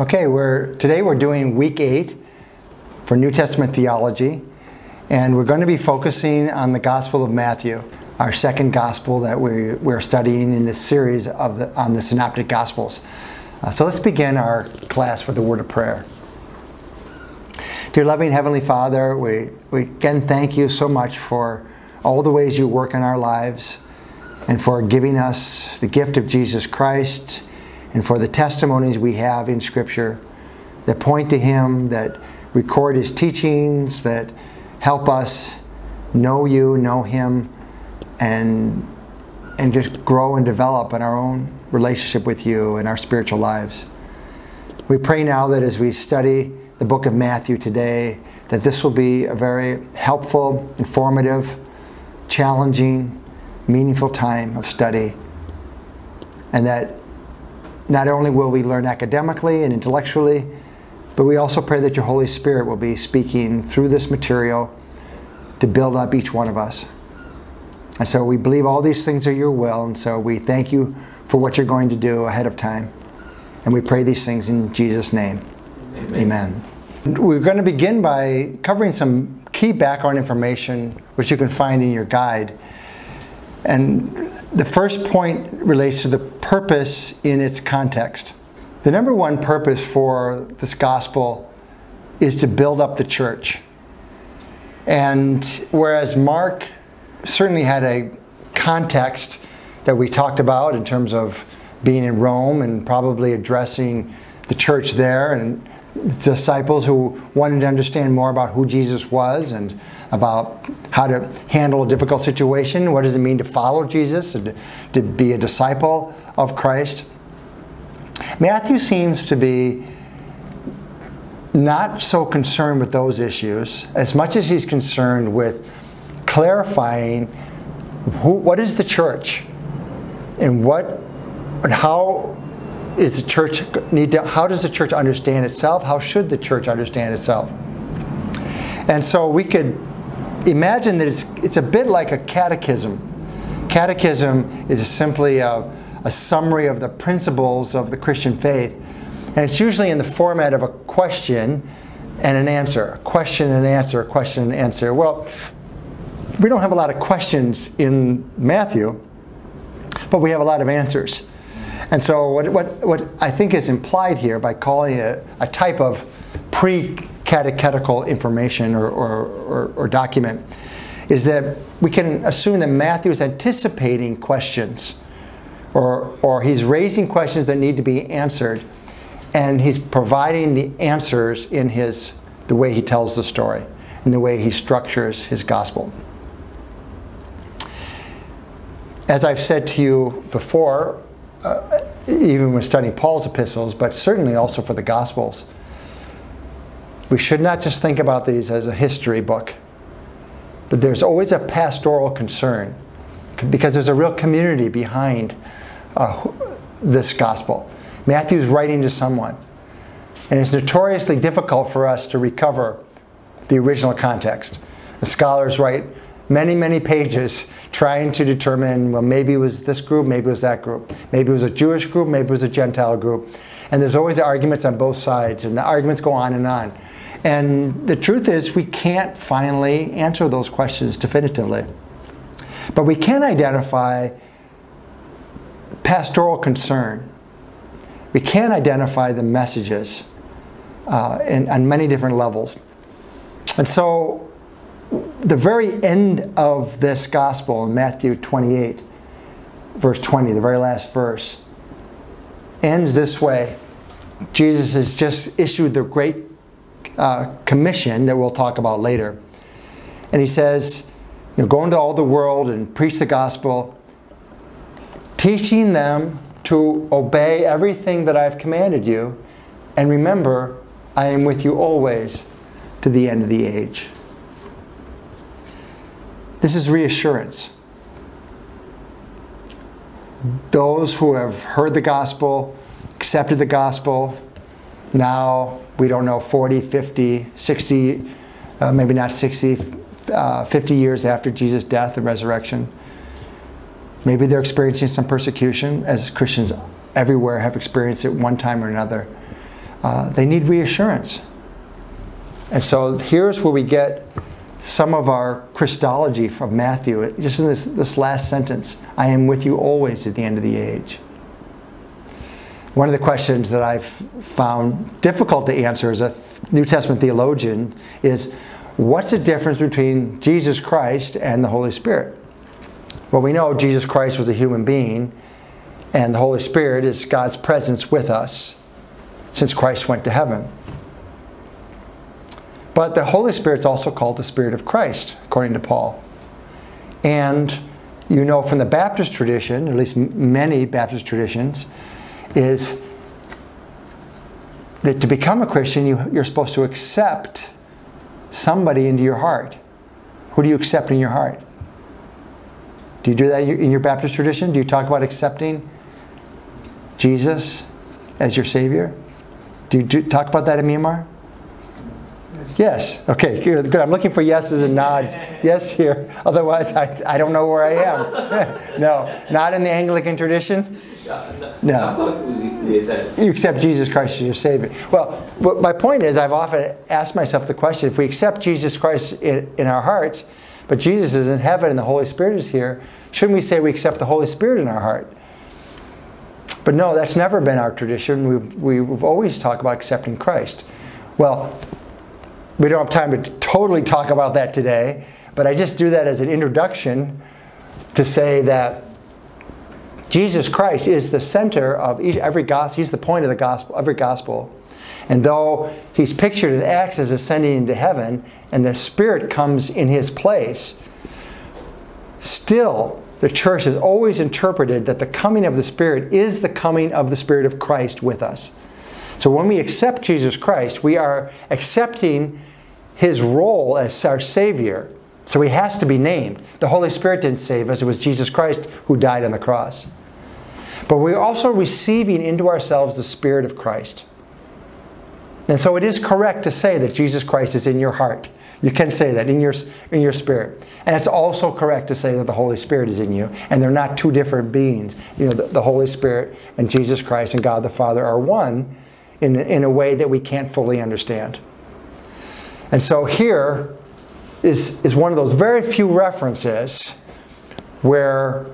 Okay, today we're doing week 8 for New Testament Theology, and we're going to be focusing on the Gospel of Matthew, our second Gospel that we're studying in this series on the Synoptic Gospels. So let's begin our class with a word of prayer. Dear loving Heavenly Father, we again thank you so much for all the ways you work in our lives and for giving us the gift of Jesus Christ, and for the testimonies we have in Scripture that point to Him, that record His teachings, that help us know you, know Him, and just grow and develop in our own relationship with you and our spiritual lives. We pray now that as we study the book of Matthew today, that this will be a very helpful, informative, challenging, meaningful time of study, and that not only will we learn academically and intellectually, but we also pray that your Holy Spirit will be speaking through this material to build up each one of us. And so we believe all these things are your will, and so we thank you for what you're going to do ahead of time. And we pray these things in Jesus' name. Amen. Amen. We're going to begin by covering some key background information which you can find in your guide. And the first point relates to the purpose in its context. The number one purpose for this gospel is to build up the church. And whereas Mark certainly had a context that we talked about in terms of being in Rome and probably addressing the church there and disciples who wanted to understand more about who Jesus was and about how to handle a difficult situation. What does it mean to follow Jesus and to be a disciple of Christ? Matthew seems to be not so concerned with those issues as much as he's concerned with clarifying what is the church and how does the church understand itself? How should the church understand itself? And so we could imagine that it's a bit like a catechism. Catechism is simply a summary of the principles of the Christian faith. And it's usually in the format of a question and an answer. A question and answer, a question and answer. Well, we don't have a lot of questions in Matthew, but we have a lot of answers. And so what I think is implied here by calling it a type of pre-catechetical information or document is that we can assume that Matthew is anticipating questions or he's raising questions that need to be answered, and he's providing the answers in the way he tells the story and the way he structures his gospel. As I've said to you before, even when studying Paul's epistles, but certainly also for the Gospels, we should not just think about these as a history book, but there's always a pastoral concern, because there's a real community behind this Gospel. Matthew's writing to someone, and it's notoriously difficult for us to recover the original context. The scholars write many, many pages trying to determine, well, maybe it was this group, maybe it was that group. Maybe it was a Jewish group, maybe it was a Gentile group. And there's always arguments on both sides, and the arguments go on and on. And the truth is, we can't finally answer those questions definitively. But we can identify pastoral concern. We can identify the messages on many different levels. And so the very end of this gospel, in Matthew 28, verse 20, the very last verse, ends this way. Jesus has just issued the great commission that we'll talk about later. And he says, you know, go into all the world and preach the gospel, teaching them to obey everything that I've commanded you, and remember, I am with you always to the end of the age. This is reassurance. Those who have heard the gospel, accepted the gospel, now, we don't know, 40, 50, 60, maybe not 60, 50 years after Jesus' death and resurrection. Maybe they're experiencing some persecution, as Christians everywhere have experienced it one time or another. They need reassurance. And so here's where we get some of our Christology from Matthew, just in this last sentence, I am with you always to the end of the age. One of the questions that I've found difficult to answer as a New Testament theologian is, what's the difference between Jesus Christ and the Holy Spirit? Well, we know Jesus Christ was a human being, and the Holy Spirit is God's presence with us since Christ went to heaven. But the Holy Spirit's also called the Spirit of Christ, according to Paul. And you know from the Baptist tradition, at least many Baptist traditions, is that to become a Christian, you're supposed to accept somebody into your heart. Who do you accept in your heart? Do you do that in your Baptist tradition? Do you talk about accepting Jesus as your Savior? Do you talk about that in Myanmar? Yes. Okay, good. I'm looking for yeses and nods. Yes here. Otherwise, I don't know where I am. No. Not in the Anglican tradition? No. You accept Jesus Christ as your Savior. Well, my point is, I've often asked myself the question, if we accept Jesus Christ in our hearts, but Jesus is in heaven and the Holy Spirit is here, shouldn't we say we accept the Holy Spirit in our heart? But no, that's never been our tradition. We've always talked about accepting Christ. Well, we don't have time to totally talk about that today, but I just do that as an introduction to say that Jesus Christ is the center of every gospel. He's the point of the gospel, every gospel. And though he's pictured in Acts as ascending into heaven, and the Spirit comes in his place, still the church has always interpreted that the coming of the Spirit is the coming of the Spirit of Christ with us. So when we accept Jesus Christ, we are accepting his role as our Savior. So he has to be named. The Holy Spirit didn't save us. It was Jesus Christ who died on the cross. But we're also receiving into ourselves the Spirit of Christ. And so it is correct to say that Jesus Christ is in your heart. You can say that, in your spirit. And it's also correct to say that the Holy Spirit is in you. And they're not two different beings. You know, the Holy Spirit and Jesus Christ and God the Father are one, in a way that we can't fully understand. And so here is one of those very few references where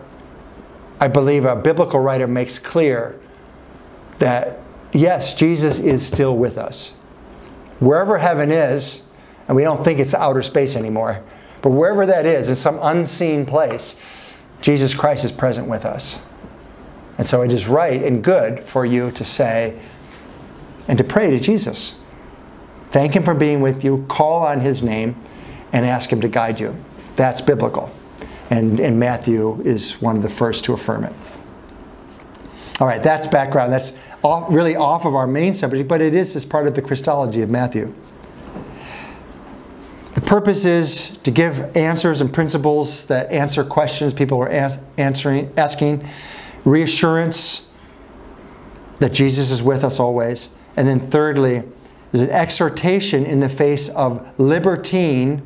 I believe a biblical writer makes clear that, yes, Jesus is still with us. Wherever heaven is, and we don't think it's outer space anymore, but wherever that is, in some unseen place, Jesus Christ is present with us. And so it is right and good for you to say, and to pray to Jesus. Thank him for being with you. Call on his name and ask him to guide you. That's biblical. And Matthew is one of the first to affirm it. All right, that's background. That's really off of our main subject, but it is as part of the Christology of Matthew. The purpose is to give answers and principles that answer questions people are asking, reassurance that Jesus is with us always. And then thirdly, there's an exhortation in the face of libertine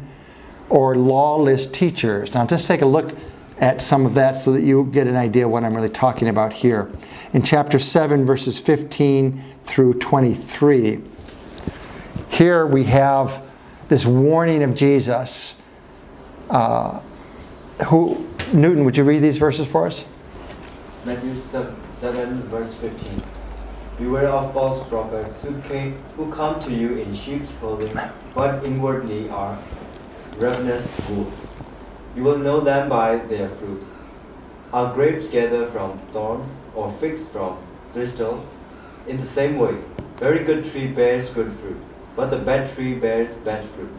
or lawless teachers. Now just take a look at some of that so that you get an idea of what I'm really talking about here. In chapter 7, verses 15 through 23, here we have this warning of Jesus. Newton, would you read these verses for us? Matthew 7, verse 15. Beware of false prophets who come to you in sheep's clothing, but inwardly are ravenous wolves. You will know them by their fruits. Are grapes gathered from thorns, or figs from thistles? In the same way, very good tree bears good fruit, but the bad tree bears bad fruit.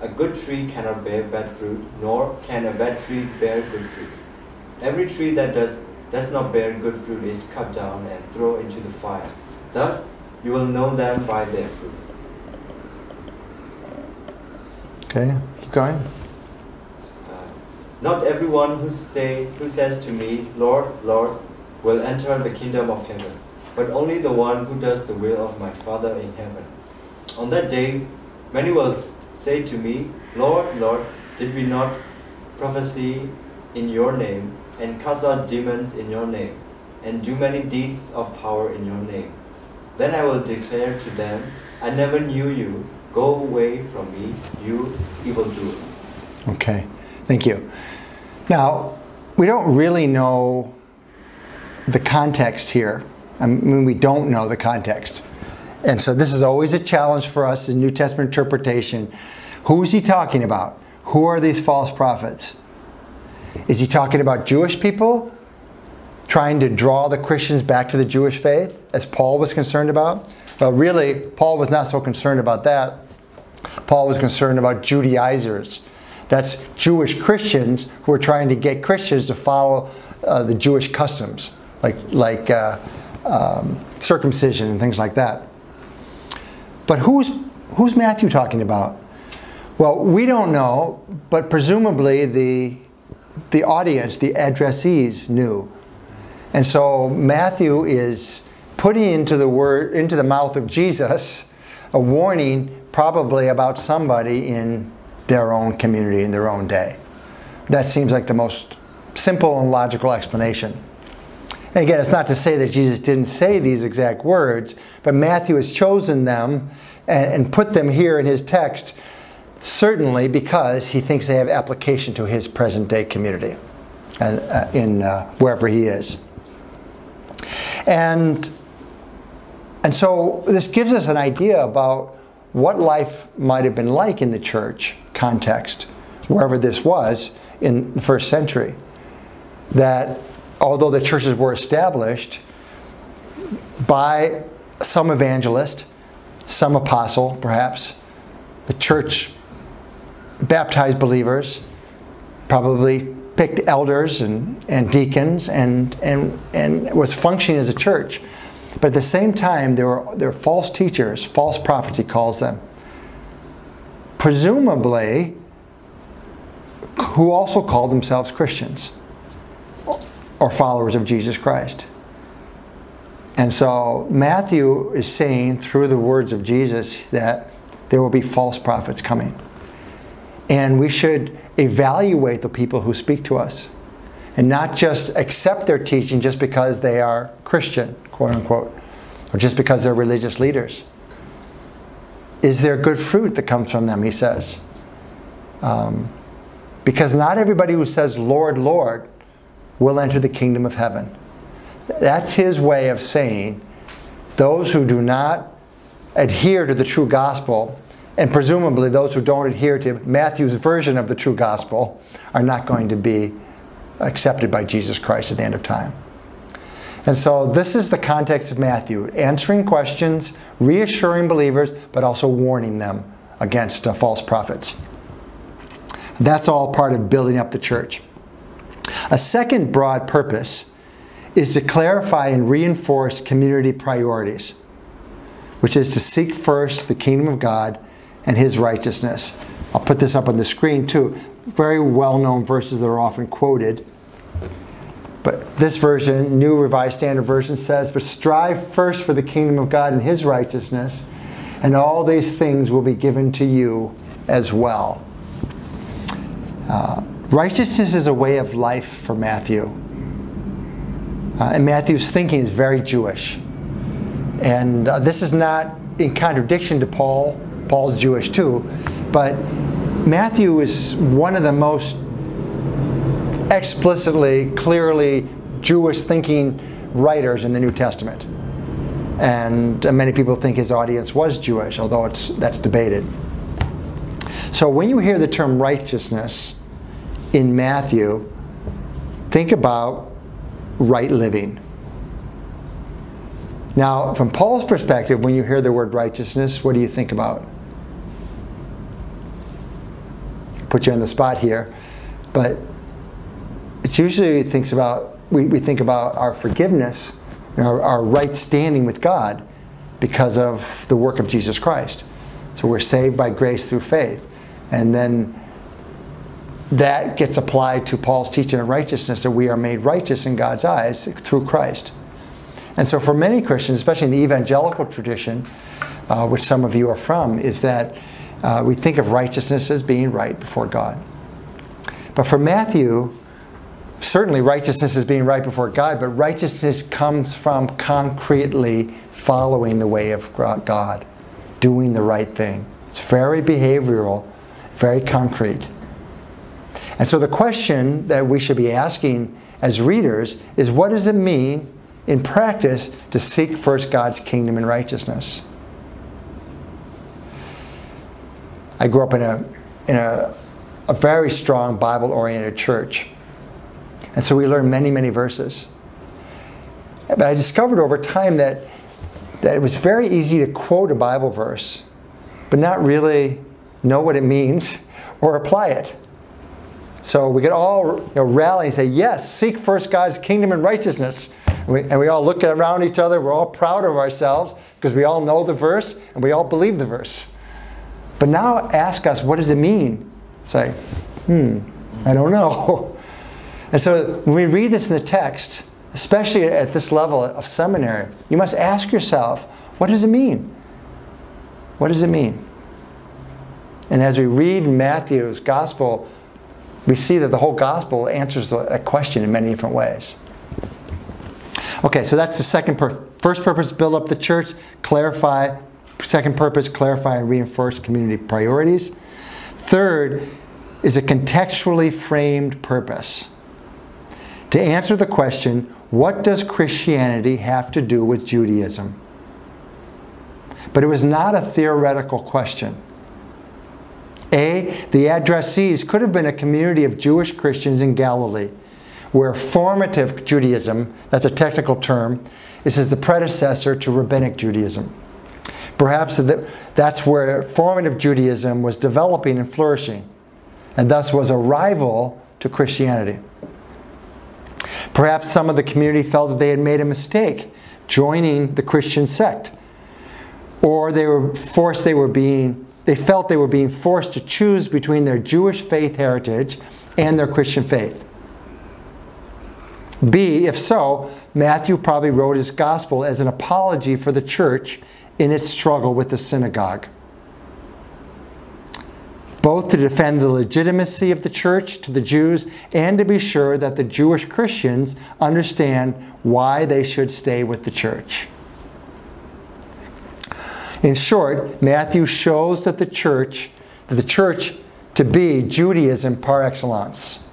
A good tree cannot bear bad fruit, nor can a bad tree bear good fruit. Every tree that does not bear good fruit is cut down and thrown into the fire. Thus, you will know them by their fruits. Okay, keep going. Not everyone who says to me, Lord, Lord, will enter the kingdom of heaven, but only the one who does the will of my Father in heaven. On that day, many will say to me, Lord, Lord, did we not prophesy in your name, and cast out demons in your name, and do many deeds of power in your name? Then I will declare to them, I never knew you. Go away from me, you evildoer. Okay, thank you. Now, we don't really know the context here. I mean, we don't know the context. And so this is always a challenge for us in New Testament interpretation. Who is he talking about? Who are these false prophets? Is he talking about Jewish people trying to draw the Christians back to the Jewish faith, as Paul was concerned about? Well, really, Paul was not so concerned about that. Paul was concerned about Judaizers. That's Jewish Christians who are trying to get Christians to follow the Jewish customs, like circumcision and things like that. But who's Matthew talking about? Well, we don't know, but presumably the audience, the addressees, knew. And so Matthew is putting into the mouth of Jesus a warning probably about somebody in their own community, in their own day. That seems like the most simple and logical explanation. And again, it's not to say that Jesus didn't say these exact words, but Matthew has chosen them and put them here in his text, certainly because he thinks they have application to his present-day community wherever he is. And so this gives us an idea about what life might have been like in the church context, wherever this was in the first century. That although the churches were established by some evangelist, some apostle perhaps, the church baptized believers, probably picked elders and deacons and was functioning as a church. But at the same time, there were false teachers, false prophets, he calls them, presumably who also called themselves Christians or followers of Jesus Christ. And so Matthew is saying through the words of Jesus that there will be false prophets coming. And we should evaluate the people who speak to us and not just accept their teaching just because they are Christian, quote unquote, or just because they're religious leaders. Is there good fruit that comes from them, he says. Because not everybody who says, Lord, Lord, will enter the kingdom of heaven. That's his way of saying those who do not adhere to the true gospel, and presumably those who don't adhere to Matthew's version of the true gospel, are not going to be accepted by Jesus Christ at the end of time. And so this is the context of Matthew, answering questions, reassuring believers, but also warning them against false prophets. That's all part of building up the church. A second broad purpose is to clarify and reinforce community priorities, which is to seek first the kingdom of God and his righteousness. I'll put this up on the screen too. Very well-known verses that are often quoted. But this version, New Revised Standard Version, says, "But strive first for the kingdom of God and his righteousness, and all these things will be given to you as well." Righteousness is a way of life for Matthew. And Matthew's thinking is very Jewish. And this is not in contradiction to Paul. Paul's Jewish too. But Matthew is one of the most explicitly, clearly Jewish-thinking writers in the New Testament. And many people think his audience was Jewish, although that's debated. So when you hear the term righteousness in Matthew, think about right living. Now, from Paul's perspective, when you hear the word righteousness, what do you think about? Put you on the spot here, but it's usually we think about our forgiveness, and our right standing with God because of the work of Jesus Christ. So we're saved by grace through faith. And then that gets applied to Paul's teaching of righteousness, that we are made righteous in God's eyes through Christ. And so for many Christians, especially in the evangelical tradition, which some of you are from, is that we think of righteousness as being right before God. But for Matthew, Certainly righteousness is being right before God, but righteousness comes from concretely following the way of God, doing the right thing. It's very behavioral, very concrete. And so the question that we should be asking as readers is, what does it mean in practice to seek first God's kingdom and righteousness? I grew up in a very strong Bible-oriented church. And so we learned many, many verses. But I discovered over time that it was very easy to quote a Bible verse, but not really know what it means or apply it. So we could all rally and say, yes, seek first God's kingdom and righteousness. And we all look around each other. We're all proud of ourselves because we all know the verse and we all believe the verse. But now ask us, what does it mean? It's like, I don't know. And so when we read this in the text, especially at this level of seminary, you must ask yourself, what does it mean? What does it mean? And as we read Matthew's gospel, we see that the whole gospel answers that question in many different ways. Okay, so that's the second purpose. First purpose, build up the church, clarify. Second purpose, clarify and reinforce community priorities. Third is a contextually framed purpose. To answer the question, what does Christianity have to do with Judaism? But it was not a theoretical question. A, the addressees could have been a community of Jewish Christians in Galilee, where formative Judaism, that's a technical term, this is the predecessor to Rabbinic Judaism. Perhaps that's where formative Judaism was developing and flourishing, and thus was a rival to Christianity. Perhaps some of the community felt that they had made a mistake joining the Christian sect, or they felt they were being forced to choose between their Jewish faith heritage and their Christian faith. B, if so, Matthew probably wrote his gospel as an apology for the church in its struggle with the synagogue, both to defend the legitimacy of the church to the Jews and to be sure that the Jewish Christians understand why they should stay with the church. In short, Matthew shows that the church to be Judaism par excellence.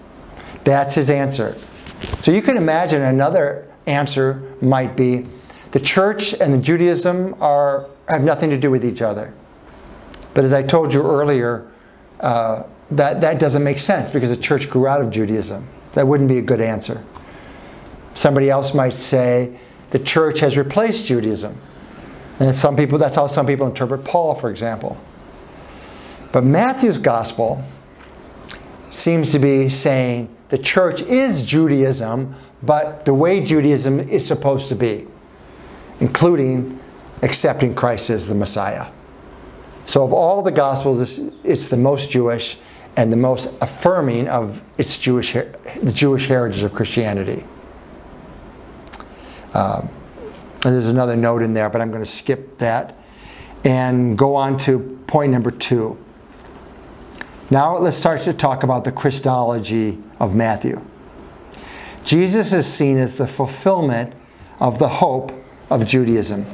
That's his answer. So you can imagine another answer might be, the church and the Judaism have nothing to do with each other. But as I told you earlier, that doesn't make sense because the church grew out of Judaism. That wouldn't be a good answer. Somebody else might say the church has replaced Judaism. And that's how some people interpret Paul, for example. But Matthew's gospel seems to be saying the church is Judaism, but the way Judaism is supposed to be, including accepting Christ as the Messiah. So of all the Gospels, it's the most Jewish and the most affirming of its the Jewish heritage of Christianity. There's another note in there, but I'm going to skip that and go on to point number 2. Now let's start to talk about the Christology of Matthew. Jesus is seen as the fulfillment of the hope of Judaism.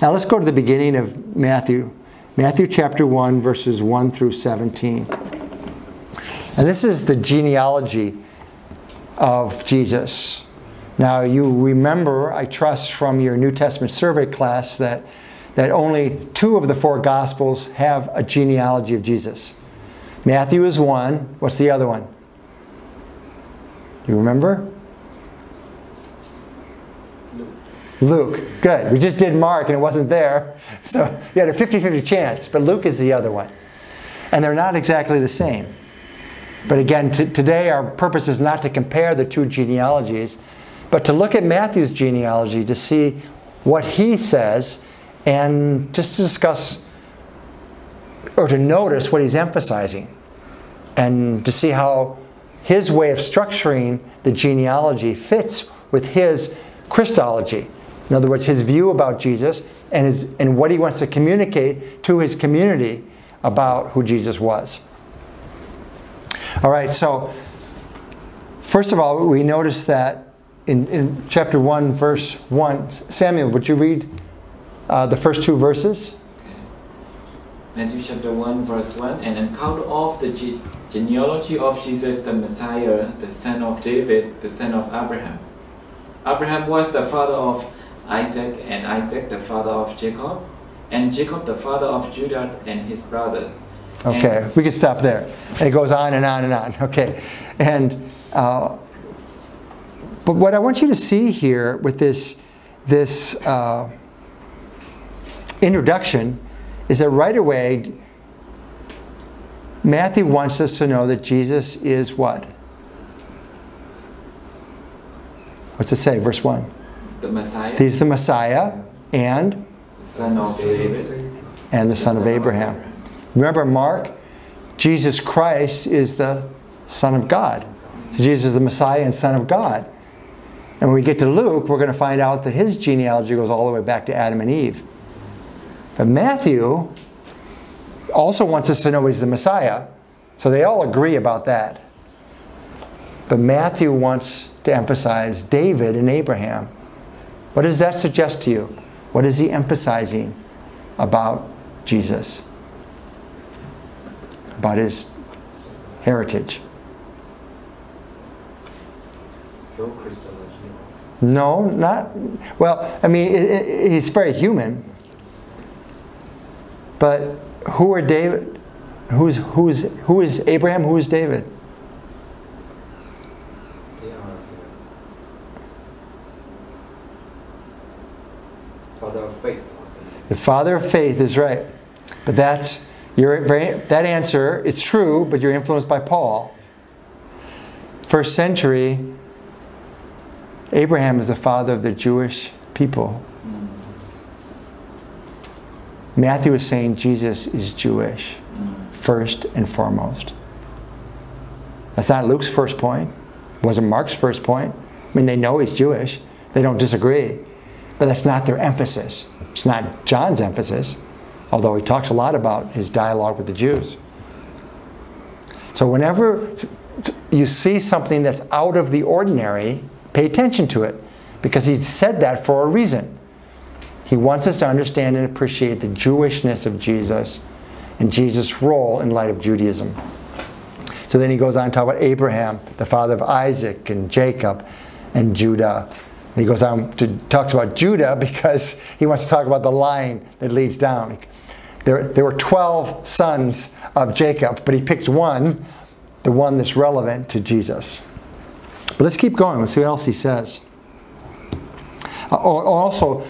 Now let's go to the beginning of Matthew. Matthew chapter 1, verses 1 through 17. And this is the genealogy of Jesus. Now, you remember, I trust, from your New Testament survey class that only 2 of the 4 Gospels have a genealogy of Jesus. Matthew is one. What's the other one? You remember? Luke. Good. We just did Mark and it wasn't there. So you had a 50-50 chance, but Luke is the other one. And they're not exactly the same. But again, today our purpose is not to compare the 2 genealogies, but to look at Matthew's genealogy to see what he says and just to discuss or to notice what he's emphasizing and to see how his way of structuring the genealogy fits with his Christology. In other words, his view about Jesus and what he wants to communicate to his community about who Jesus was. All right, so First of all, we notice that in chapter 1, verse 1, Samuel, would you read the first two verses? Okay. Matthew chapter 1, verse 1, and on account of the genealogy of Jesus the Messiah, the son of David, the son of Abraham. Abraham was the father of Isaac, and Isaac the father of Jacob, and Jacob the father of Judah and his brothers. Okay, and we can stop there. And it goes on and on and on. Okay, and but what I want you to see here with this introduction is that right away Matthew wants us to know that Jesus is what? What's it say? Verse 1. The Messiah. He's the Messiah and? The son of David. And the son of Abraham. Remember Mark, Jesus Christ is the Son of God. So Jesus is the Messiah and Son of God. And when we get to Luke, we're going to find out that his genealogy goes all the way back to Adam and Eve. But Matthew also wants us to know he's the Messiah. So they all agree about that. But Matthew wants to emphasize David and Abraham. What does that suggest to you? What is he emphasizing about Jesus? About his heritage? No Christology. No, not... Well, I mean, it's very human. But who are David? Who is Abraham? Who is David? They are the father of faith. The father of faith is right, but that's that answer. It's true, but you're influenced by Paul. First century, Abraham is the father of the Jewish people. Matthew is saying Jesus is Jewish, first and foremost. That's not Luke's first point. It wasn't Mark's first point. I mean, they know he's Jewish. They don't disagree. But that's not their emphasis. It's not John's emphasis, although he talks a lot about his dialogue with the Jews. So whenever you see something that's out of the ordinary, pay attention to it, because he said that for a reason. He wants us to understand and appreciate the Jewishness of Jesus and Jesus' role in light of Judaism. So then he goes on to talk about Abraham, the father of Isaac and Jacob and Judah. And he goes on to talk about Judah because he wants to talk about the line that leads down. There were 12 sons of Jacob, but he picked one, the one that's relevant to Jesus. But let's keep going. Let's see what else he says. Also,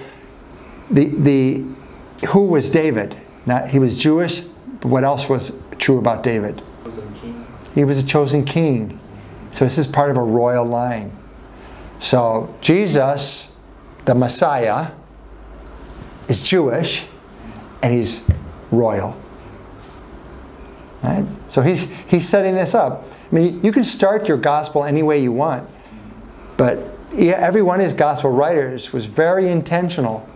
who was David? Now, he was Jewish, but what else was true about David? He was a chosen king. So this is part of a royal line. So Jesus, the Messiah, is Jewish, and he's royal. Right? So he's setting this up. I mean, you can start your gospel any way you want, but every one of his gospel writers was very intentional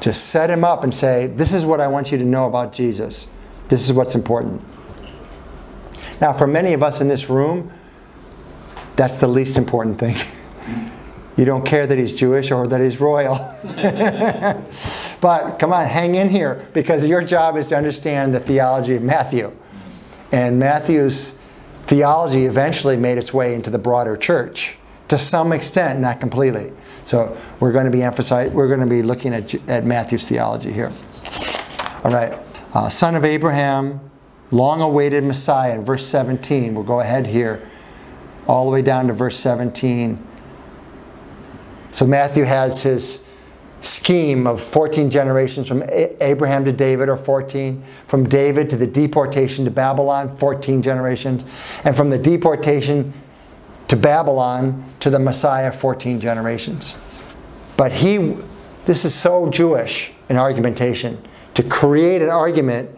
to set him up and say, this is what I want you to know about Jesus. This is what's important. Now, for many of us in this room, that's the least important thing. You don't care that he's Jewish or that he's royal. But come on, hang in here, because your job is to understand the theology of Matthew. And Matthew's theology eventually made its way into the broader church, to some extent, not completely. So we're going to be looking at Matthew's theology here. All right, son of Abraham, long-awaited Messiah. In verse 17, we'll go ahead here, all the way down to verse 17. So Matthew has his scheme of 14 generations from Abraham to David, or 14, from David to the deportation to Babylon, 14 generations, and from the deportation to Babylon, to the Messiah, 14 generations. But this is so Jewish in argumentation, to create an argument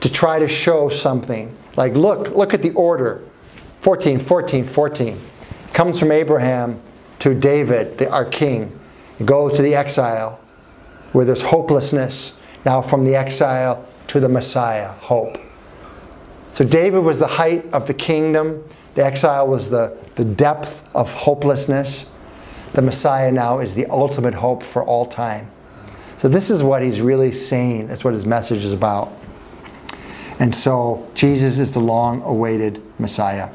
to try to show something. Like, look at the order. 14, 14, 14. It comes from Abraham to David, our king. It goes to the exile, where there's hopelessness. Now from the exile to the Messiah, hope. So David was the height of the kingdom. The exile was the depth of hopelessness. The Messiah now is the ultimate hope for all time. So this is what he's really saying. That's what his message is about. And so Jesus is the long-awaited Messiah.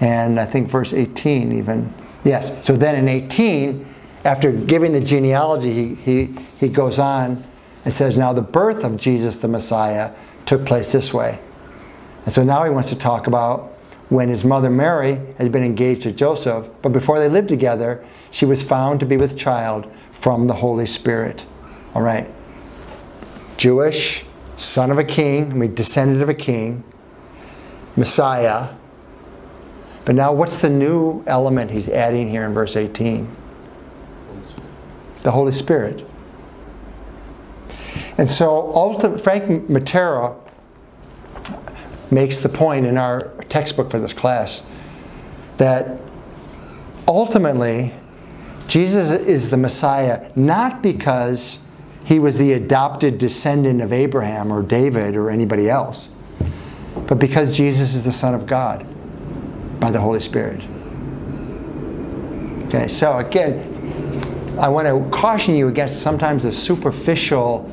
And I think verse 18 even. Yes, so then in 18, after giving the genealogy, he goes on and says, now the birth of Jesus the Messiah took place this way. And so now he wants to talk about when his mother Mary had been engaged to Joseph, but before they lived together, she was found to be with child from the Holy Spirit. All right. Jewish, son of a king, I mean descendant of a king, Messiah. But now what's the new element he's adding here in verse 18? The Holy Spirit. And so Frank Matera makes the point in our textbook for this class that ultimately Jesus is the Messiah not because he was the adopted descendant of Abraham or David or anybody else, but because Jesus is the Son of God by the Holy Spirit. Okay, so again, I want to caution you against sometimes the superficial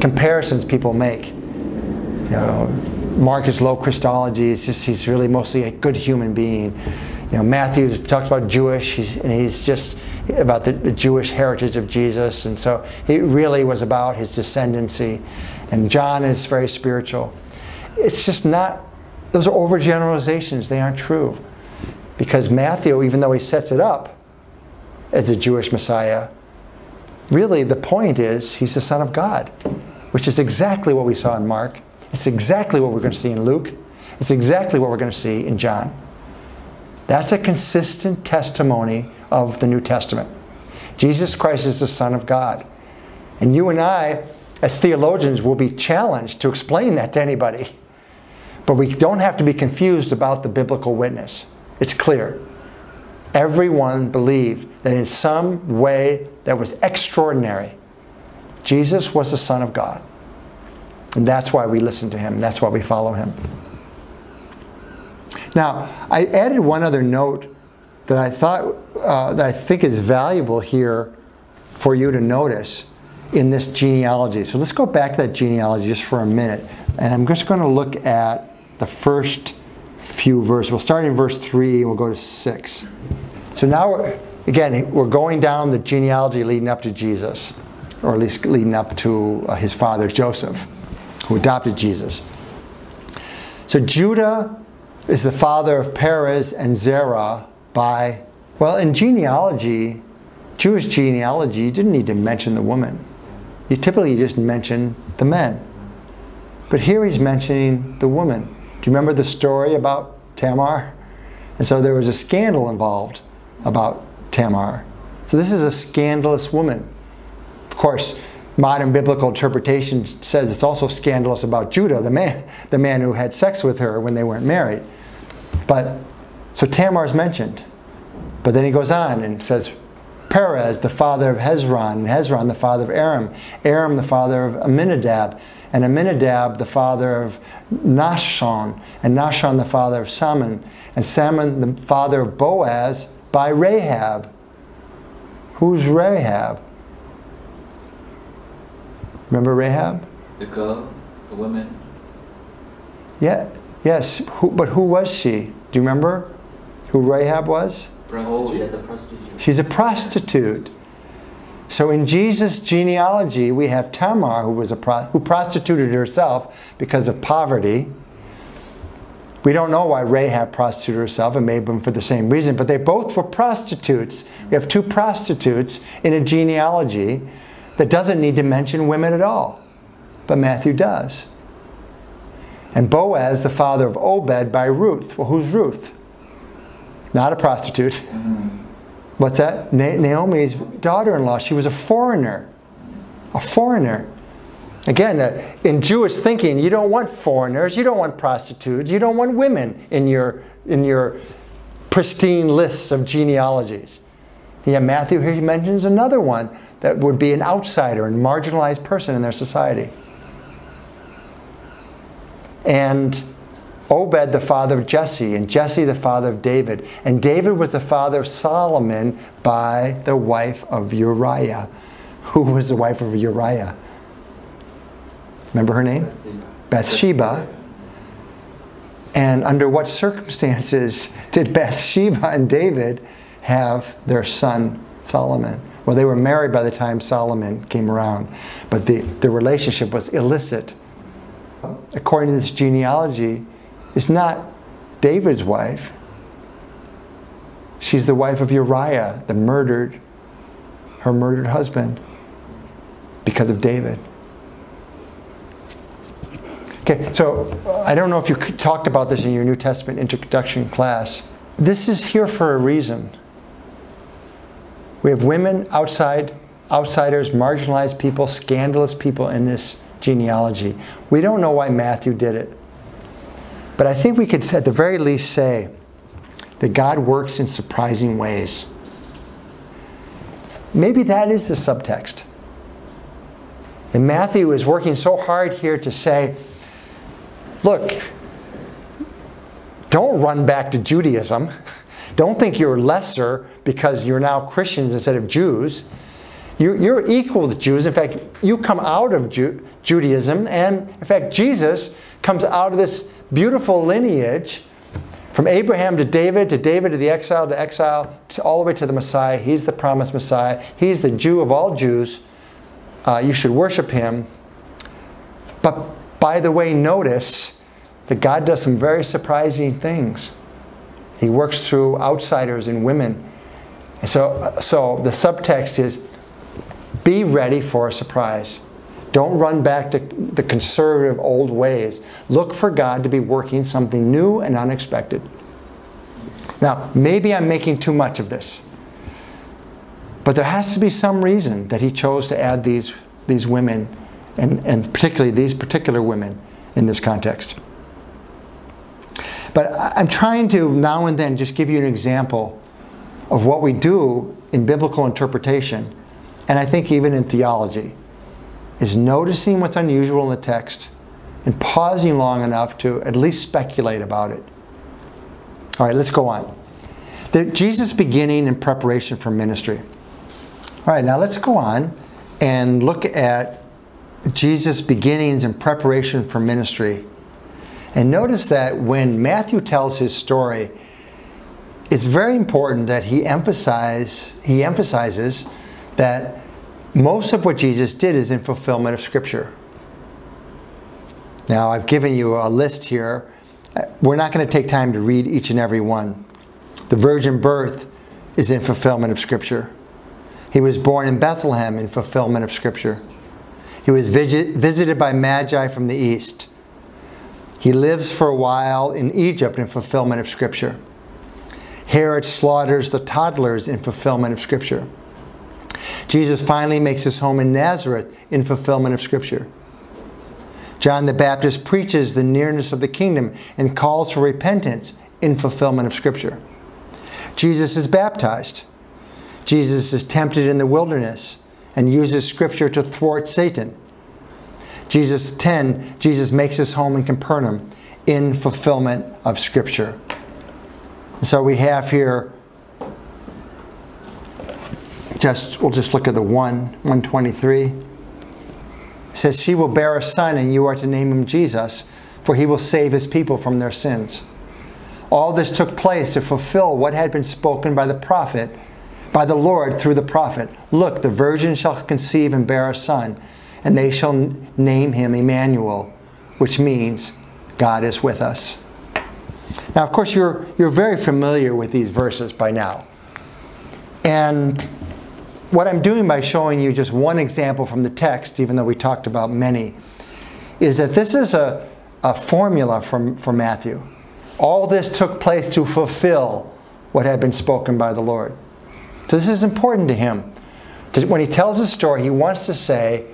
comparisons people make. You know, Mark is low Christology. It's just he's really mostly a good human being. You know, Matthew talks about Jewish, and he's just about the Jewish heritage of Jesus, and so he really was about his descendancy. And John is very spiritual. It's just not; those are overgeneralizations. They aren't true, because Matthew, even though he sets it up as a Jewish Messiah, really the point is he's the Son of God, which is exactly what we saw in Mark. It's exactly what we're going to see in Luke. It's exactly what we're going to see in John. That's a consistent testimony of the New Testament. Jesus Christ is the Son of God. And you and I, as theologians, will be challenged to explain that to anybody. But we don't have to be confused about the biblical witness. It's clear. Everyone believed that in some way that was extraordinary, Jesus was the Son of God. And that's why we listen to him. That's why we follow him. Now, I added one other note that I think is valuable here for you to notice in this genealogy. So let's go back to that genealogy just for a minute. And I'm just going to look at the first few verses. We'll start in verse 3 and we'll go to 6. So now, we're going down the genealogy leading up to Jesus, or at least leading up to his father, Joseph, who adopted Jesus. So Judah is the father of Perez and Zerah by, well, in genealogy, Jewish genealogy, you didn't need to mention the woman. You typically just mention the men. But here he's mentioning the woman. Do you remember the story about Tamar? And so there was a scandal involved about Tamar. So this is a scandalous woman. Of course, modern biblical interpretation says it's also scandalous about Judah, the man who had sex with her when they weren't married. But so Tamar is mentioned. But then he goes on and says, Perez, the father of Hezron, and Hezron, the father of Aram, Aram, the father of Aminadab, and Aminadab, the father of Nahshon, and Nahshon, the father of Salmon, and Salmon, the father of Boaz, by Rahab. Who's Rahab? Remember Rahab? The girl, the woman. Yeah, yes. But who was she? Do you remember who Rahab was? Prostitute. Oh, yeah, the prostitute. She's a prostitute. So in Jesus' genealogy, we have Tamar, who was who prostituted herself because of poverty. We don't know why Rahab prostituted herself, and maybe for the same reason, but they both were prostitutes. We have two prostitutes in a genealogy that doesn't need to mention women at all. But Matthew does. And Boaz, the father of Obed, by Ruth. Well, who's Ruth? Not a prostitute. What's that? Naomi's daughter-in-law. She was a foreigner. A foreigner. Again, in Jewish thinking, you don't want foreigners, you don't want prostitutes, you don't want women in your pristine lists of genealogies. Yeah, Matthew here mentions another one that would be an outsider and marginalized person in their society. And Obed the father of Jesse, and Jesse the father of David. And David was the father of Solomon by the wife of Uriah. Who was the wife of Uriah? Remember her name? Bathsheba. And under what circumstances did Bathsheba and David have their son Solomon? Well, they were married by the time Solomon came around, but the relationship was illicit. According to this genealogy, it's not David's wife. She's the wife of Uriah, her murdered husband, because of David. Okay, so I don't know if you talked about this in your New Testament introduction class. This is here for a reason. We have women, outsiders, marginalized people, scandalous people in this genealogy. We don't know why Matthew did it. But I think we could at the very least say that God works in surprising ways. Maybe that is the subtext. And Matthew is working so hard here to say, look, don't run back to Judaism. Don't think you're lesser because you're now Christians instead of Jews. You're equal to Jews. In fact, you come out of Judaism. And in fact, Jesus comes out of this beautiful lineage from Abraham to David, to the exile, all the way to the Messiah. He's the promised Messiah. He's the Jew of all Jews. You should worship him. But by the way, notice that God does some very surprising things. He works through outsiders and women. And so the subtext is, be ready for a surprise. Don't run back to the conservative old ways. Look for God to be working something new and unexpected. Now, maybe I'm making too much of this. But there has to be some reason that he chose to add these women, and particularly these particular women in this context. But I'm trying to now and then just give you an example of what we do in biblical interpretation, and I think even in theology, is noticing what's unusual in the text and pausing long enough to at least speculate about it. All right, let's go on. Jesus' beginning in preparation for ministry. All right, now let's go on and look at Jesus' beginnings in preparation for ministry. And notice that when Matthew tells his story, it's very important that he emphasizes that most of what Jesus did is in fulfillment of Scripture. Now, I've given you a list here. We're not going to take time to read each and every one. The virgin birth is in fulfillment of Scripture. He was born in Bethlehem in fulfillment of Scripture. He was visited by magi from the east. He lives for a while in Egypt in fulfillment of Scripture. Herod slaughters the toddlers in fulfillment of Scripture. Jesus finally makes his home in Nazareth in fulfillment of Scripture. John the Baptist preaches the nearness of the kingdom and calls for repentance in fulfillment of Scripture. Jesus is baptized. Jesus is tempted in the wilderness and uses Scripture to thwart Satan. Jesus makes his home in Capernaum in fulfillment of Scripture. And so we have here, we'll just look at the 123. It says, she will bear a son, and you are to name him Jesus, for he will save his people from their sins. All this took place to fulfill what had been spoken by the prophet, by the Lord through the prophet. Look, the virgin shall conceive and bear a son, and they shall name him Emmanuel, which means God is with us. Now, of course, you're very familiar with these verses by now. And what I'm doing by showing you just one example from the text, even though we talked about many, is that this is a formula for Matthew. All this took place to fulfill what had been spoken by the Lord. So this is important to him. When he tells his story, he wants to say,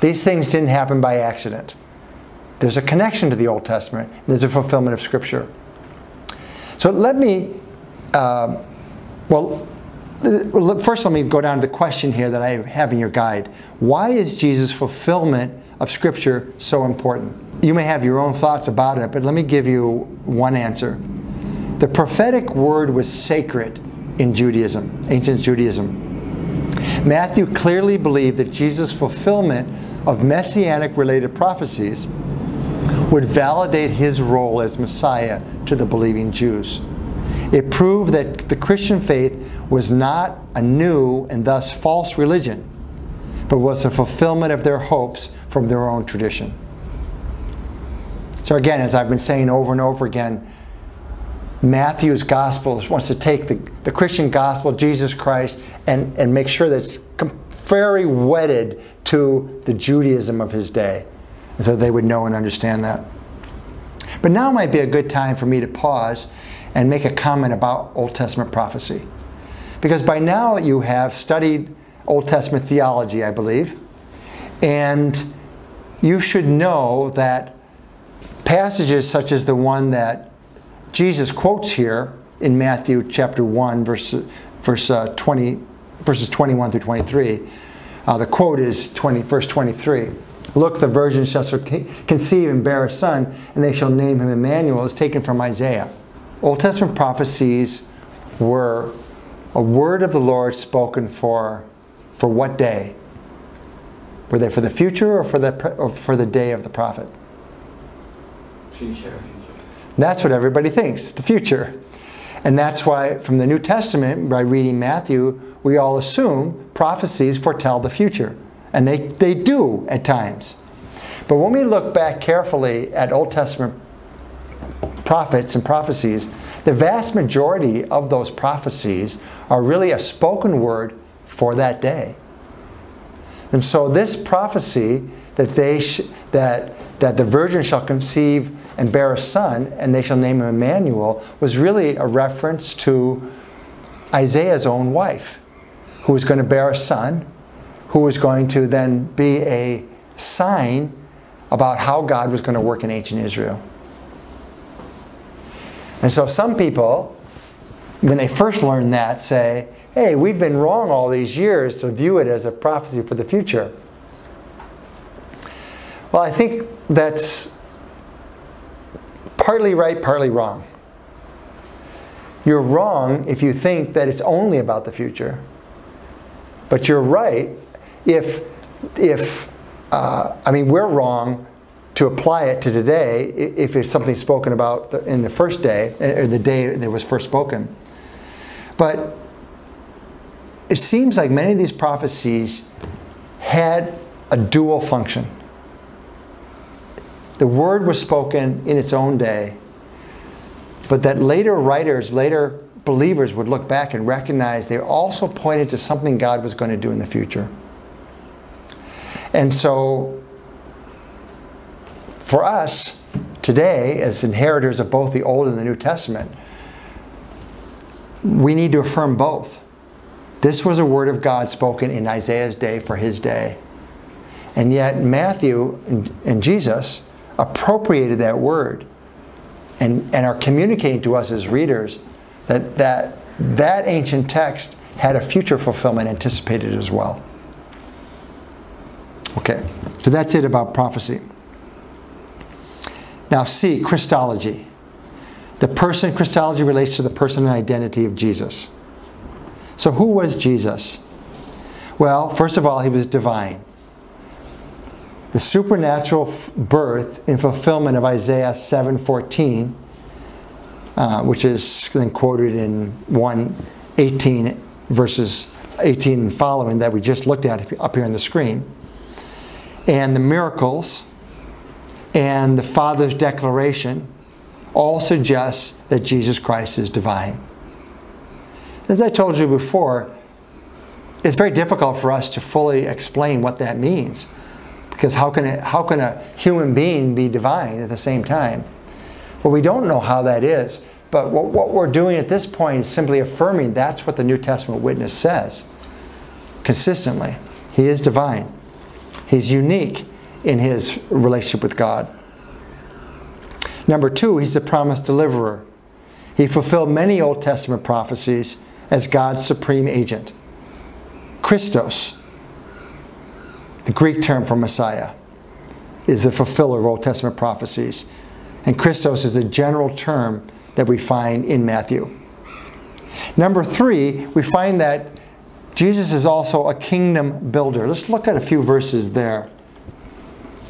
these things didn't happen by accident. There's a connection to the Old Testament. There's a fulfillment of Scripture. So let me, first let me go down to the question here that I have in your guide. Why is Jesus' fulfillment of Scripture so important? You may have your own thoughts about it, but let me give you one answer. The prophetic word was sacred in Judaism, ancient Judaism. Matthew clearly believed that Jesus' fulfillment of messianic-related prophecies would validate his role as Messiah to the believing Jews. It proved that the Christian faith was not a new and thus false religion, but was a fulfillment of their hopes from their own tradition. So again, as I've been saying over and over again, Matthew's Gospel wants to take the Christian Gospel, Jesus Christ, and make sure that it's very wedded to the Judaism of his day, and so they would know and understand that. But now might be a good time for me to pause and make a comment about Old Testament prophecy. Because by now you have studied Old Testament theology, I believe, and you should know that passages such as the one that Jesus quotes here in Matthew chapter 1, verses 21 through 23. The quote is verse 23. "Look, the virgin shall conceive and bear a son, and they shall name him Emmanuel," is taken from Isaiah. Old Testament prophecies were a word of the Lord spoken for what day? Were they for the future or for the day of the prophet? Future. That's what everybody thinks, the future. And that's why from the New Testament, by reading Matthew, we all assume prophecies foretell the future. And they do at times. But when we look back carefully at Old Testament prophets and prophecies, the vast majority of those prophecies are really a spoken word for that day. And so this prophecy that that the virgin shall conceive and bear a son, and they shall name him Emmanuel, was really a reference to Isaiah's own wife, who was going to bear a son, who was going to then be a sign about how God was going to work in ancient Israel. And so some people, when they first learn that, say, hey, we've been wrong all these years to view it as a prophecy for the future. Well, I think that's partly right, partly wrong. You're wrong if you think that it's only about the future. But you're right if we're wrong to apply it to today if it's something spoken about in the first day, or the day that was first spoken. But it seems like many of these prophecies had a dual function. The word was spoken in its own day, but that later writers, later believers would look back and recognize they also pointed to something God was going to do in the future. And so, for us today, as inheritors of both the Old and the New Testament, we need to affirm both. This was a word of God spoken in Isaiah's day for his day. And yet Matthew and Jesus appropriated that word and are communicating to us as readers that ancient text had a future fulfillment anticipated as well. Okay, so that's it about prophecy. Now C, Christology. The person, Christology relates to the person and identity of Jesus. So who was Jesus? Well, first of all, he was divine. The supernatural birth in fulfillment of Isaiah 7:14, which is then quoted in 1:18, verses 18 and following that we just looked at up here on the screen, and the miracles and the Father's declaration all suggest that Jesus Christ is divine. As I told you before, it's very difficult for us to fully explain what that means. Because how can a human being be divine at the same time? Well, we don't know how that is. But what we're doing at this point is simply affirming that's what the New Testament witness says consistently. He is divine. He's unique in his relationship with God. Number two, he's the promised deliverer. He fulfilled many Old Testament prophecies as God's supreme agent. Christos, the Greek term for Messiah. is the fulfiller of Old Testament prophecies. And Christos is a general term that we find in Matthew. Number three, we find that Jesus is also a kingdom builder. Let's look at a few verses there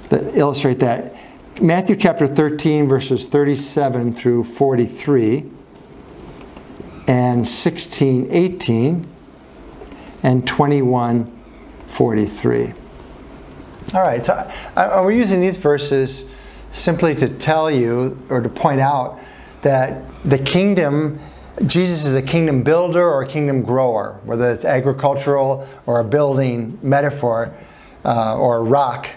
that illustrate that. Matthew chapter 13, verses 37 through 43, and 16, 18, and 21, 43. All right, so we're using these verses simply to tell you, or to point out, that the kingdom, Jesus is a kingdom builder or a kingdom grower, whether it's agricultural or a building metaphor or a rock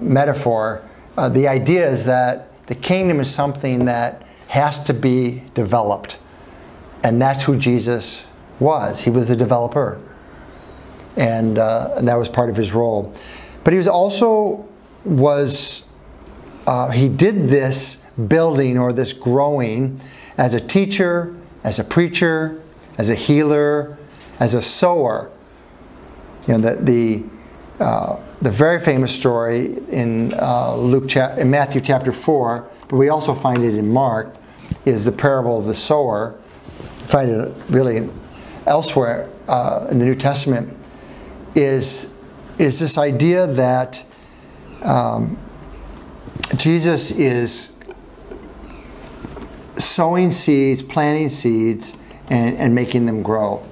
metaphor. The idea is that the kingdom is something that has to be developed. And that's who Jesus was. He was a developer. And that was part of his role. But he was also, he did this building or this growing as a teacher, as a preacher, as a healer, as a sower. You know, the very famous story in Matthew chapter 4, but we also find it in Mark, is the parable of the sower. We find it really elsewhere in the New Testament, is this idea that Jesus is sowing seeds, planting seeds, and making them grow,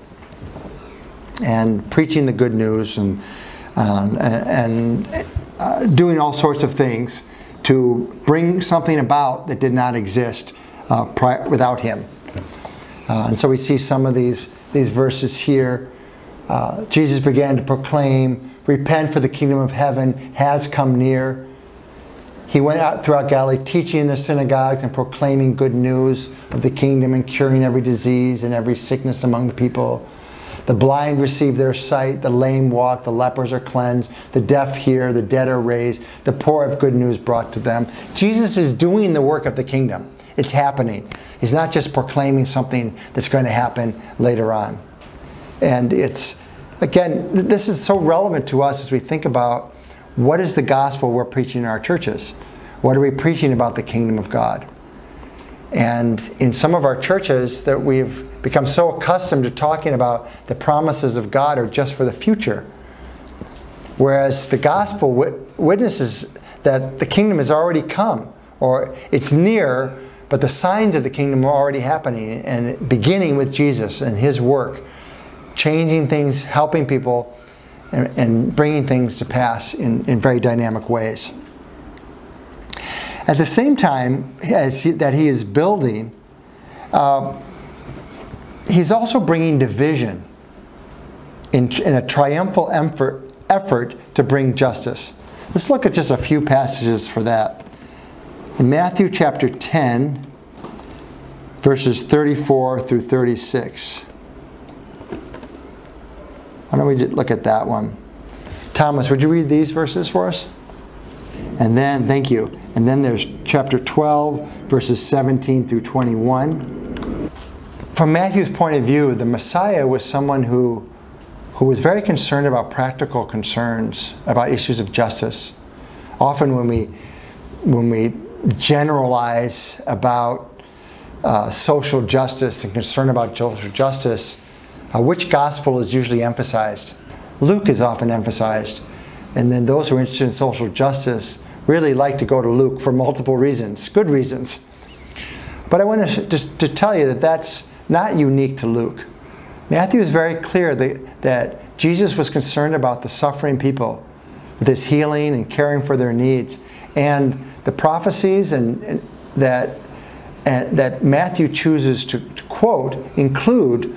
and preaching the good news, and doing all sorts of things to bring something about that did not exist without him. And so we see some of these verses here. Jesus began to proclaim, "Repent, for the kingdom of heaven has come near." He went out throughout Galilee, teaching in the synagogues and proclaiming good news of the kingdom and curing every disease and every sickness among the people. The blind receive their sight, the lame walk, the lepers are cleansed, the deaf hear, the dead are raised, the poor have good news brought to them. Jesus is doing the work of the kingdom. It's happening. He's not just proclaiming something that's going to happen later on. And it's, again, this is so relevant to us as we think about what is the gospel we're preaching in our churches? What are we preaching about the kingdom of God? And in some of our churches that we've become so accustomed to talking about the promises of God are just for the future. Whereas the gospel witnesses that the kingdom has already come, or it's near, but the signs of the kingdom are already happening, and beginning with Jesus and his work, changing things, helping people, and bringing things to pass in very dynamic ways. At the same time as he is building, he's also bringing division in a triumphal effort to bring justice. Let's look at just a few passages for that. In Matthew chapter 10, verses 34 through 36. Why don't we look at that one? Thomas, would you read these verses for us? And then, thank you. And then there's chapter 12, verses 17 through 21. From Matthew's point of view, the Messiah was someone who was very concerned about practical concerns, about issues of justice. Often when we generalize about social justice and concern about social justice, which gospel is usually emphasized? Luke is often emphasized. And then those who are interested in social justice really like to go to Luke for multiple reasons, good reasons. But I want to tell you that that's not unique to Luke. Matthew is very clear that Jesus was concerned about the suffering people, with his healing and caring for their needs. And the prophecies that Matthew chooses to quote include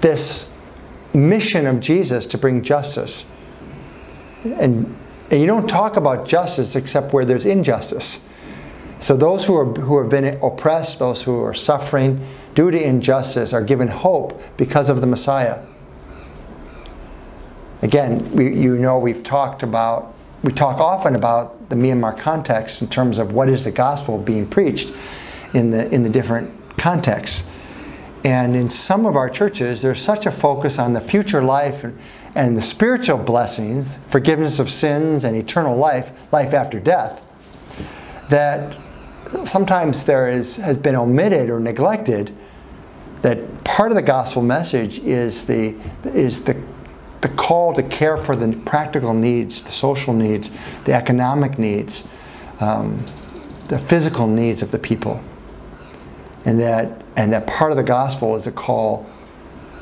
this mission of Jesus to bring justice. And you don't talk about justice except where there's injustice. So those who have been oppressed, those who are suffering due to injustice, are given hope because of the Messiah. Again, we talk often about the Myanmar context in terms of what is the gospel being preached in the different contexts. And in some of our churches, there's such a focus on the future life and the spiritual blessings, forgiveness of sins and eternal life, life after death, that sometimes has been omitted or neglected that part of the gospel message is the call to care for the practical needs, the social needs, the economic needs, the physical needs of the people. And that part of the gospel is a call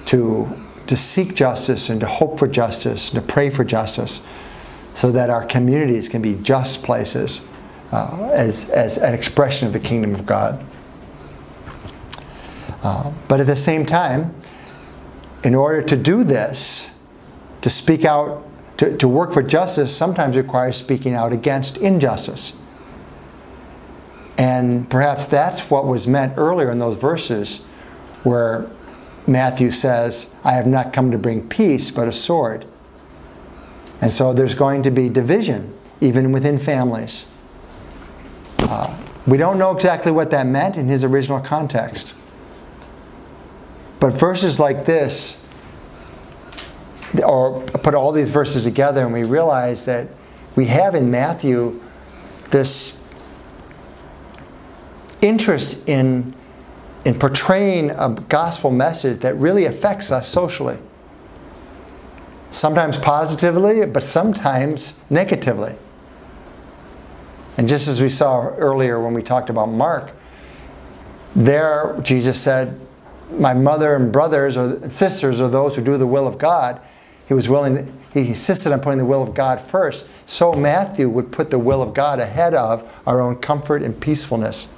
to seek justice and to hope for justice and to pray for justice so that our communities can be just places as an expression of the kingdom of God. But at the same time, in order to do this, to speak out, to work for justice sometimes requires speaking out against injustice. And perhaps that's what was meant earlier in those verses where Matthew says, I have not come to bring peace, but a sword. And so there's going to be division, even within families. We don't know exactly what that meant in his original context. But verses like this, or put all these verses together, and we realize that we have in Matthew this interest in portraying a gospel message that really affects us socially. Sometimes positively, but sometimes negatively. And just as we saw earlier when we talked about Mark, there Jesus said, my mother and brothers or sisters are those who do the will of God. He was willing, he insisted on putting the will of God first. So Matthew would put the will of God ahead of our own comfort and peacefulness.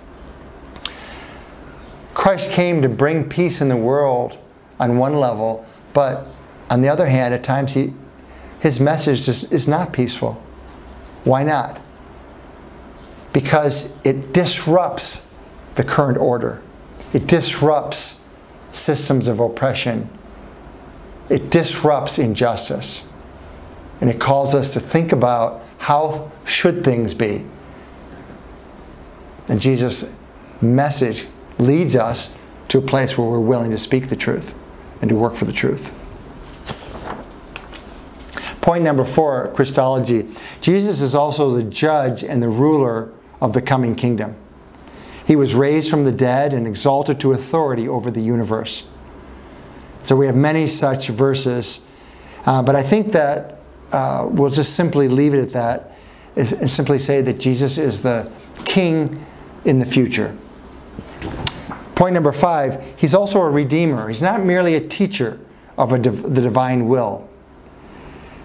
Christ came to bring peace in the world on one level, but on the other hand, at times his message just is not peaceful. Why not? Because it disrupts the current order. It disrupts systems of oppression. It disrupts injustice. And it calls us to think about how should things be. And Jesus' message leads us to a place where we're willing to speak the truth and to work for the truth. Point number four, Christology. Jesus is also the judge and the ruler of the coming kingdom. He was raised from the dead and exalted to authority over the universe. So we have many such verses, but I think that we'll just simply leave it at that and simply say that Jesus is the king in the future. Point number five, he's also a redeemer. He's not merely a teacher of the divine will.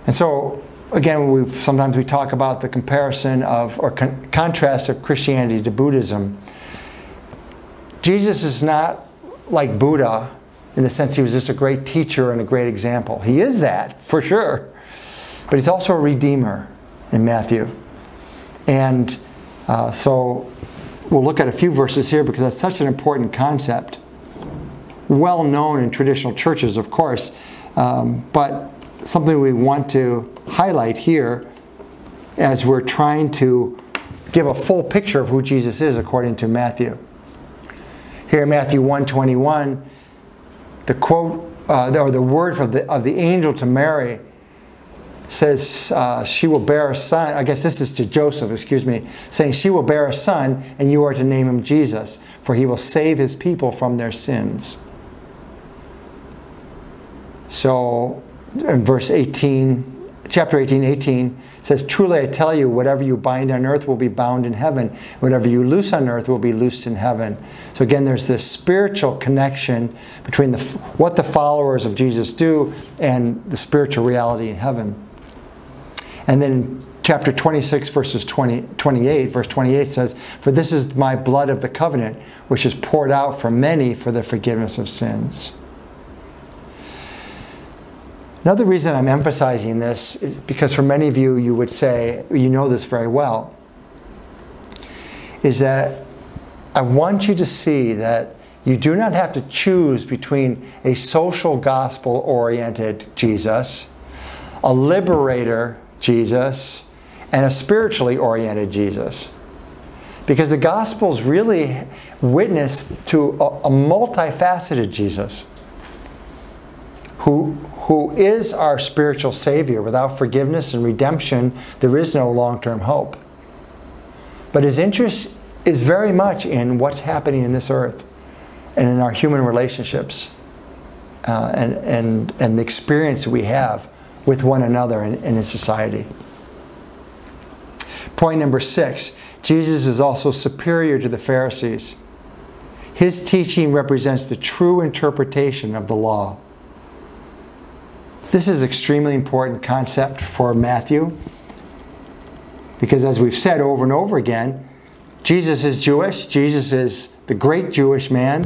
And so, again, sometimes we talk about the comparison of, or contrast of Christianity to Buddhism. Jesus is not like Buddha in the sense he was just a great teacher and a great example. He is that, for sure. But he's also a redeemer in Matthew. And so we'll look at a few verses here because that's such an important concept. Well known in traditional churches, of course, but something we want to highlight here as we're trying to give a full picture of who Jesus is according to Matthew. Here in Matthew 1:21, the quote, or the word of the angel to Mary says, she will bear a son. I guess this is to Joseph, excuse me, saying, she will bear a son, and you are to name him Jesus, for he will save his people from their sins. So, in verse 18, chapter 18:18, says, truly I tell you, whatever you bind on earth will be bound in heaven. Whatever you loose on earth will be loosed in heaven. So again, there's this spiritual connection between what the followers of Jesus do and the spiritual reality in heaven. And then chapter 26, verse 28 says, for this is my blood of the covenant, which is poured out for many for the forgiveness of sins. Another reason I'm emphasizing this is because for many of you, you would say, you know this very well, is that I want you to see that you do not have to choose between a social gospel-oriented Jesus, a liberator Jesus, and a spiritually oriented Jesus. Because the Gospels really witness to a multifaceted Jesus who is our spiritual Savior. Without forgiveness and redemption, there is no long-term hope. But his interest is very much in what's happening in this earth and in our human relationships and the experience we have with one another and in society. Point number 6, Jesus is also superior to the Pharisees. His teaching represents the true interpretation of the law. This is an extremely important concept for Matthew because, as we've said over and over again, Jesus is Jewish. Jesus is the great Jewish man.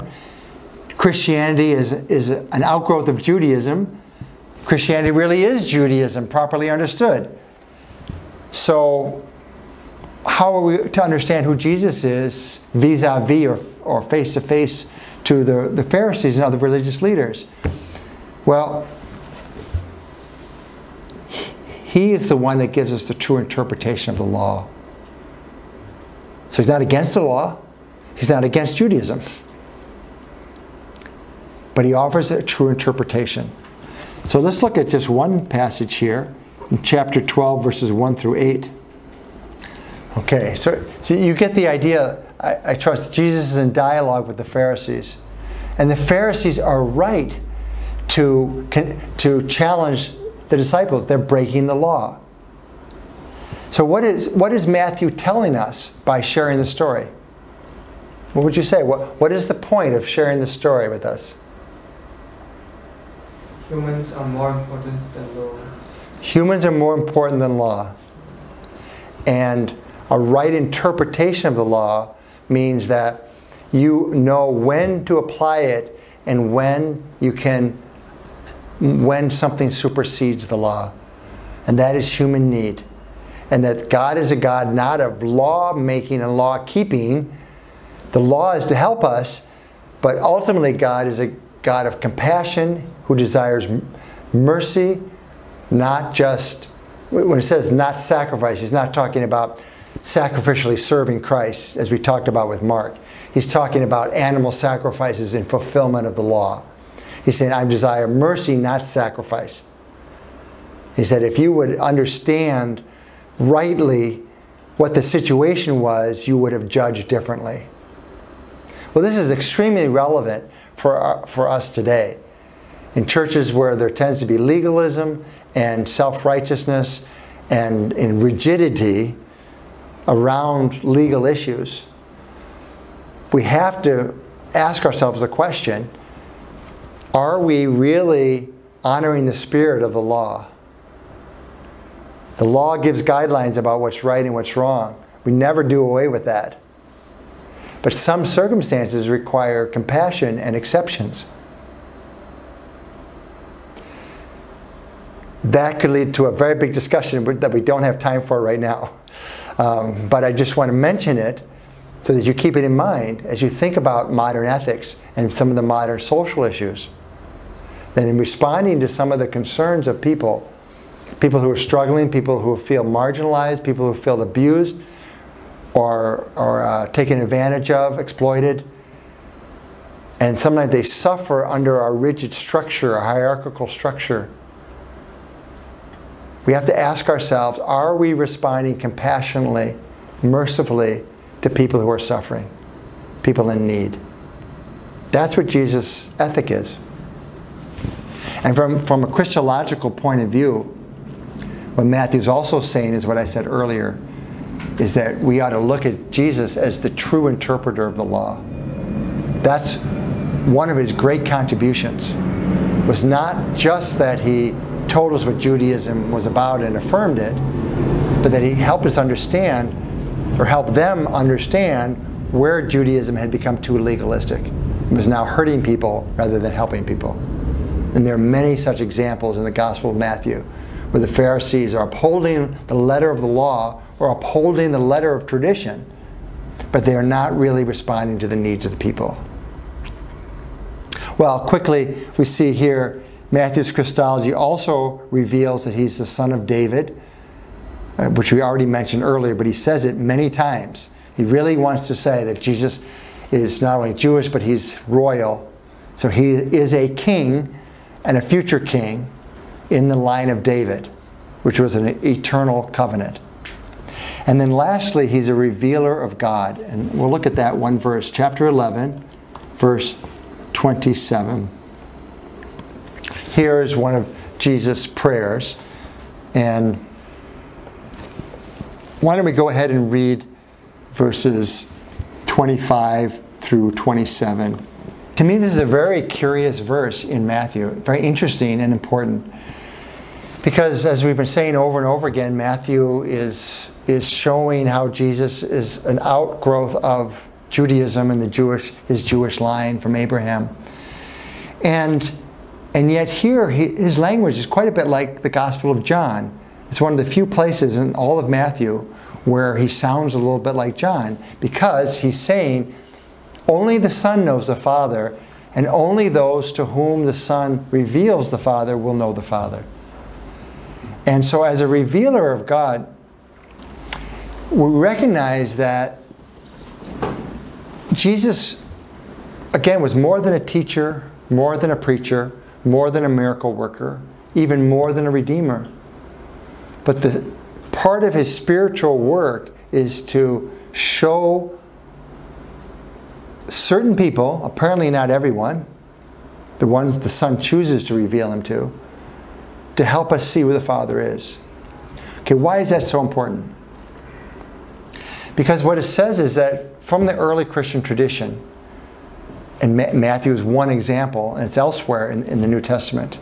Christianity is an outgrowth of Judaism. Christianity really is Judaism, properly understood. So how are we to understand who Jesus is vis-a-vis or face-to-face to the Pharisees and other religious leaders? Well, he is the one that gives us the true interpretation of the law. So he's not against the law. He's not against Judaism. But he offers a true interpretation. So let's look at just one passage here in chapter 12, verses 1 through 8. Okay, so you get the idea, I trust. Jesus is in dialogue with the Pharisees. And the Pharisees are right to challenge the disciples. They're breaking the law. So what is Matthew telling us by sharing the story? What would you say? What is the point of sharing the story with us? Humans are more important than law. Humans are more important than law. And a right interpretation of the law means that you know when to apply it and when something supersedes the law. And that is human need. And that God is a God not of law making and law keeping. The law is to help us, but ultimately God is a God of compassion who desires mercy, not just, when it says not sacrifice, he's not talking about sacrificially serving Christ, as we talked about with Mark. He's talking about animal sacrifices in fulfillment of the law. He said, I desire mercy, not sacrifice. He said, if you would understand rightly what the situation was, you would have judged differently. Well, this is extremely relevant for us today. In churches where there tends to be legalism and self-righteousness and in rigidity around legal issues, we have to ask ourselves the question, are we really honoring the spirit of the law? The law gives guidelines about what's right and what's wrong. We never do away with that. But some circumstances require compassion and exceptions. That could lead to a very big discussion that we don't have time for right now. But I just want to mention it so that you keep it in mind as you think about modern ethics and some of the modern social issues. Then in responding to some of the concerns of people who are struggling, people who feel marginalized, people who feel abused or taken advantage of, exploited, and sometimes they suffer under our rigid structure, our hierarchical structure. We have to ask ourselves, are we responding compassionately, mercifully to people who are suffering, people in need? That's what Jesus' ethic is. And from a Christological point of view, what Matthew's also saying is what I said earlier, is that we ought to look at Jesus as the true interpreter of the law. That's one of his great contributions. It was not just that he told us what Judaism was about and affirmed it, but that he helped us understand, or helped them understand, where Judaism had become too legalistic. It was now hurting people rather than helping people. And there are many such examples in the Gospel of Matthew, where the Pharisees are upholding the letter of the law or upholding the letter of tradition, but they are not really responding to the needs of the people. Well, quickly, we see here Matthew's Christology also reveals that he's the son of David, which we already mentioned earlier, but he says it many times. He really wants to say that Jesus is not only Jewish, but he's royal. So he is a king and a future king in the line of David, which was an eternal covenant. And then lastly, he's a revealer of God. And we'll look at that one verse, chapter 11, verse 27. Here is one of Jesus' prayers. And why don't we go ahead and read verses 25 through 27. To me, this is a very curious verse in Matthew, very interesting and important. Because as we've been saying over and over again, Matthew is showing how Jesus is an outgrowth of Judaism and the his Jewish line from Abraham. And yet here, his language is quite a bit like the Gospel of John. It's one of the few places in all of Matthew where he sounds a little bit like John, because he's saying, only the Son knows the Father, and only those to whom the Son reveals the Father will know the Father. And so as a revealer of God, we recognize that Jesus, again, was more than a teacher, more than a preacher, more than a miracle worker, even more than a redeemer. But the part of his spiritual work is to show certain people, apparently not everyone, the ones the Son chooses to reveal him to help us see who the Father is. Okay, why is that so important? Because what it says is that from the early Christian tradition, and Matthew is one example, and it's elsewhere in the New Testament,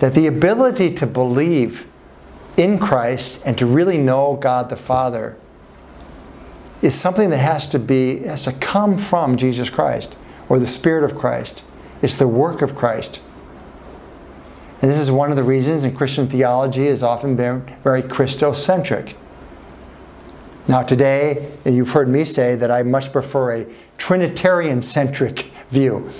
that the ability to believe in Christ and to really know God the Father is something that has to come from Jesus Christ or the Spirit of Christ. It's the work of Christ. And this is one of the reasons in Christian theology has often been very Christocentric. Now today, you've heard me say that I much prefer a Trinitarian-centric view,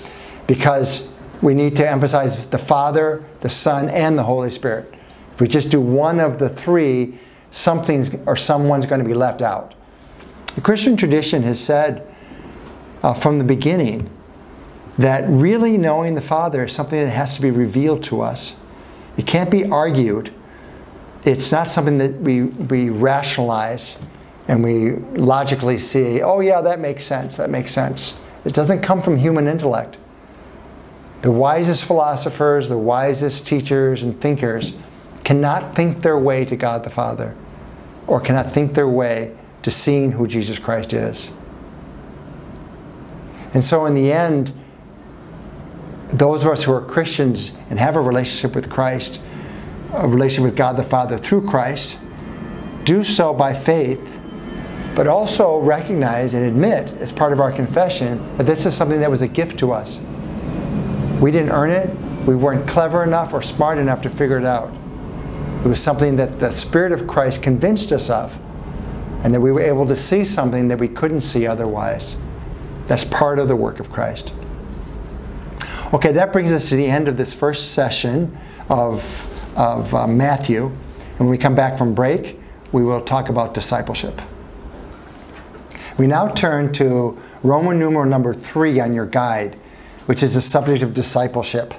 because we need to emphasize the Father, the Son, and the Holy Spirit. If we just do one of the three, someone's going to be left out. The Christian tradition has said from the beginning that really knowing the Father is something that has to be revealed to us. It can't be argued. It's not something that we rationalize and we logically see, oh yeah, that makes sense, that makes sense. It doesn't come from human intellect. The wisest philosophers, the wisest teachers and thinkers cannot think their way to God the Father, or cannot think their way to seeing who Jesus Christ is. And so in the end, those of us who are Christians and have a relationship with Christ, a relationship with God the Father through Christ, do so by faith, but also recognize and admit as part of our confession that this is something that was a gift to us. We didn't earn it. We weren't clever enough or smart enough to figure it out. It was something that the Spirit of Christ convinced us of, and that we were able to see something that we couldn't see otherwise. That's part of the work of Christ. Okay, that brings us to the end of this first session of Matthew. And when we come back from break, we will talk about discipleship. We now turn to Roman numeral number 3 on your guide, which is the subject of discipleship.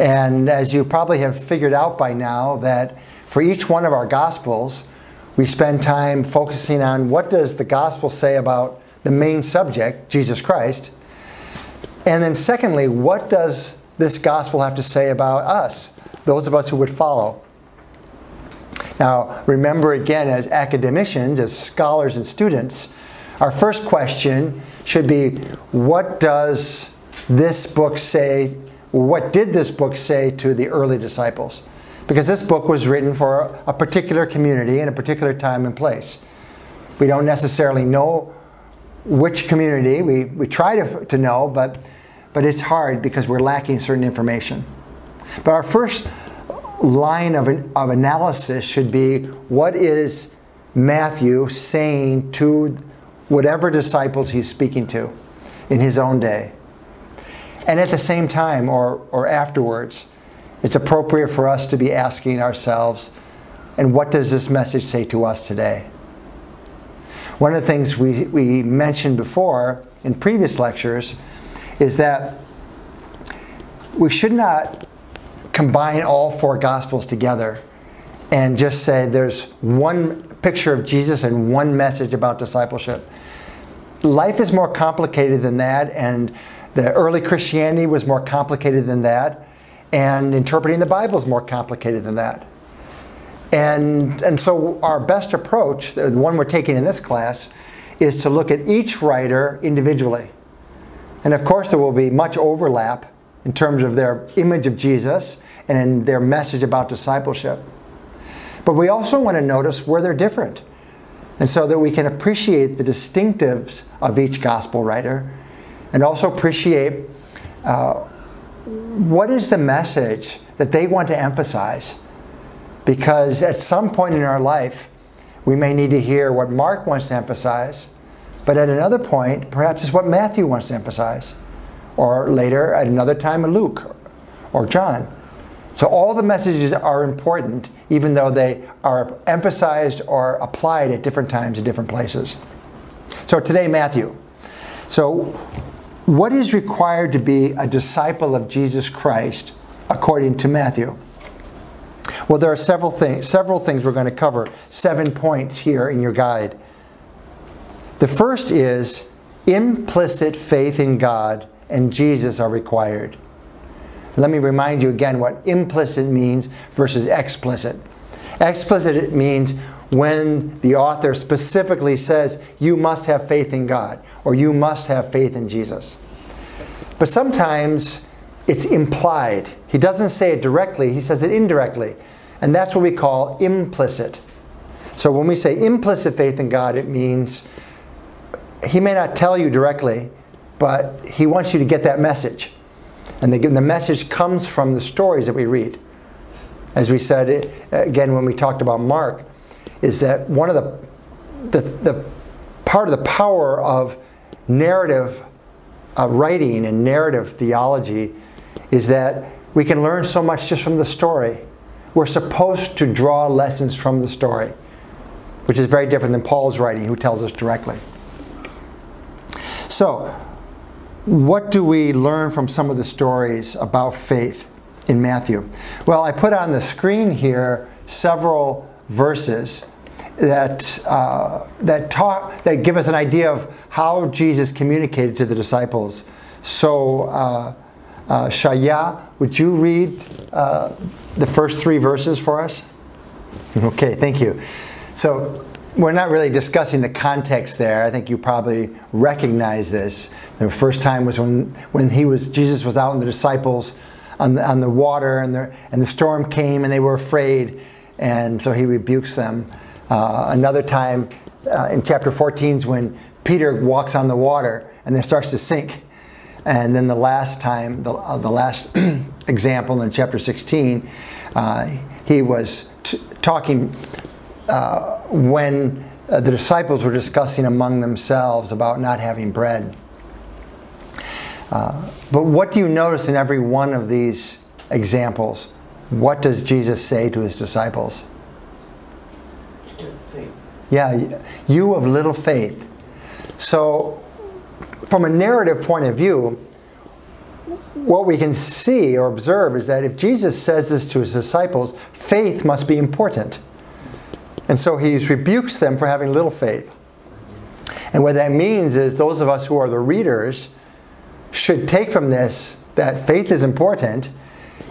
And as you probably have figured out by now, that for each one of our Gospels, we spend time focusing on what does the Gospel say about the main subject, Jesus Christ. And then secondly, what does this Gospel have to say about us, those of us who would follow? Now, remember again, as academicians, as scholars and students, our first question should be, what does this book say, what did this book say to the early disciples? Because this book was written for a particular community in a particular time and place. We don't necessarily know which community. We try to know, but it's hard because we're lacking certain information. But our first line of analysis should be, what is Matthew saying to whatever disciples he's speaking to in his own day? And at the same time, or afterwards, it's appropriate for us to be asking ourselves, and what does this message say to us today? One of the things we mentioned before in previous lectures is that we should not combine all four Gospels together and just say there's one picture of Jesus and one message about discipleship. Life is more complicated than that, and the early Christianity was more complicated than that, and interpreting the Bible is more complicated than that. And so our best approach, the one we're taking in this class, is to look at each writer individually. And of course there will be much overlap in terms of their image of Jesus and in their message about discipleship. But we also want to notice where they're different, and so that we can appreciate the distinctives of each gospel writer and also appreciate what is the message that they want to emphasize. Because at some point in our life, we may need to hear what Mark wants to emphasize, but at another point, perhaps it's what Matthew wants to emphasize, or later at another time in Luke or John. So all the messages are important, even though they are emphasized or applied at different times in different places. So today, Matthew. So what is required to be a disciple of Jesus Christ according to Matthew? Well, there are several things we're going to cover, 7 points here in your guide. The first is implicit faith in God and Jesus are required. Let me remind you again what implicit means versus explicit. Explicit means when the author specifically says, you must have faith in God, or you must have faith in Jesus. But sometimes it's implied. He doesn't say it directly, he says it indirectly. And that's what we call implicit. So when we say implicit faith in God, it means he may not tell you directly, but he wants you to get that message. And the message comes from the stories that we read. As we said, again, when we talked about Mark, is that one of the part of the power of narrative writing and narrative theology is that we can learn so much just from the story. We're supposed to draw lessons from the story, which is very different than Paul's writing, who tells us directly. So, what do we learn from some of the stories about faith in Matthew? Well, I put on the screen here several verses that give us an idea of how Jesus communicated to the disciples. So, Shaya, would you read the first 3 verses for us? Okay, thank you. So, we're not really discussing the context there. I think you probably recognize this. The first time was when Jesus was out with the disciples on the water, and the storm came, and they were afraid, and so he rebukes them. Another time in chapter 14 is when Peter walks on the water and then starts to sink. And then the last time, the last example in chapter 16, he was talking when the disciples were discussing among themselves about not having bread. But what do you notice in every one of these examples? What does Jesus say to his disciples? Yeah, you of little faith. So, from a narrative point of view, what we can see or observe is that if Jesus says this to his disciples, faith must be important. And so he rebukes them for having little faith. And what that means is those of us who are the readers should take from this that faith is important,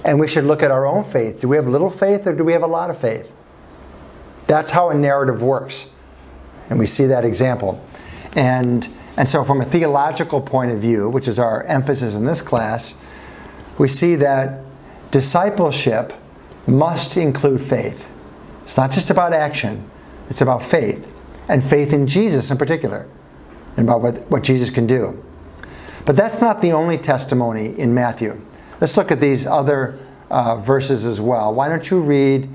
and we should look at our own faith. Do we have little faith, or do we have a lot of faith? That's how a narrative works. And we see that example. And so from a theological point of view, which is our emphasis in this class, we see that discipleship must include faith. It's not just about action, it's about faith, and faith in Jesus in particular, and about what Jesus can do. But that's not the only testimony in Matthew. Let's look at these other verses as well. Why don't you read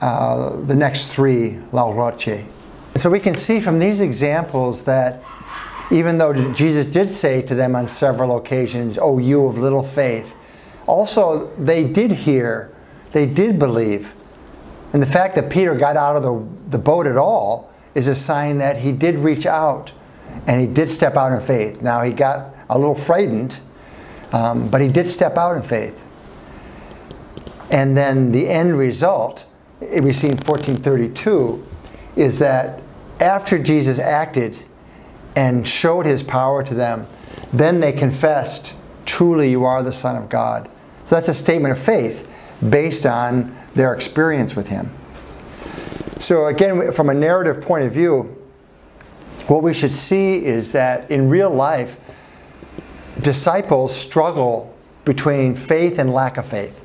the next 3, La Roche. And so we can see from these examples that even though Jesus did say to them on several occasions, "Oh, you of little faith," also they did hear, they did believe. And the fact that Peter got out of the boat at all is a sign that he did reach out and he did step out in faith. Now, he got a little frightened, but he did step out in faith. And then the end result, we see in 1432, is that after Jesus acted and showed his power to them, then they confessed, "Truly you are the Son of God." So that's a statement of faith based on their experience with him. So again, from a narrative point of view, what we should see is that in real life, disciples struggle between faith and lack of faith.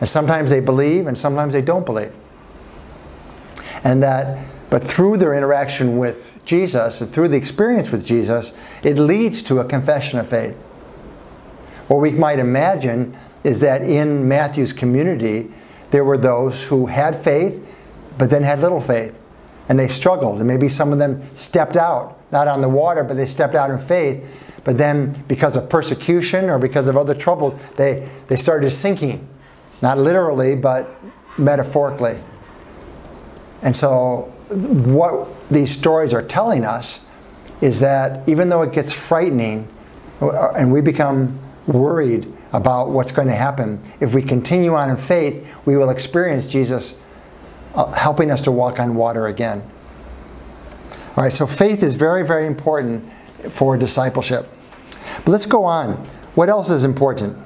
And sometimes they believe and sometimes they don't believe. And that, but through their interaction with Jesus and through the experience with Jesus, it leads to a confession of faith. What we might imagine is that in Matthew's community, there were those who had faith, but then had little faith. And they struggled. And maybe some of them stepped out, not on the water, but they stepped out in faith. But then because of persecution or because of other troubles, they started sinking. Not literally, but metaphorically. And so what these stories are telling us is that even though it gets frightening and we become worried about what's going to happen, if we continue on in faith, we will experience Jesus helping us to walk on water again. All right, so faith is very, very important for discipleship. But let's go on. What else is important?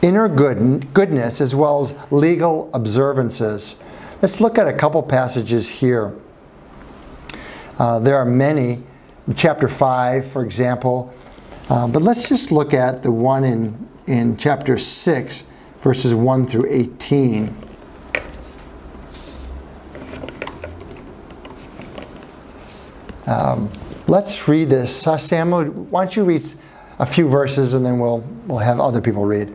Inner goodness as well as legal observances. Let's look at a couple passages here. There are many. In chapter 5, for example. But let's just look at the one in chapter 6, verses 1 through 18. Let's read this. Samuel, why don't you read a few verses and then we'll have other people read.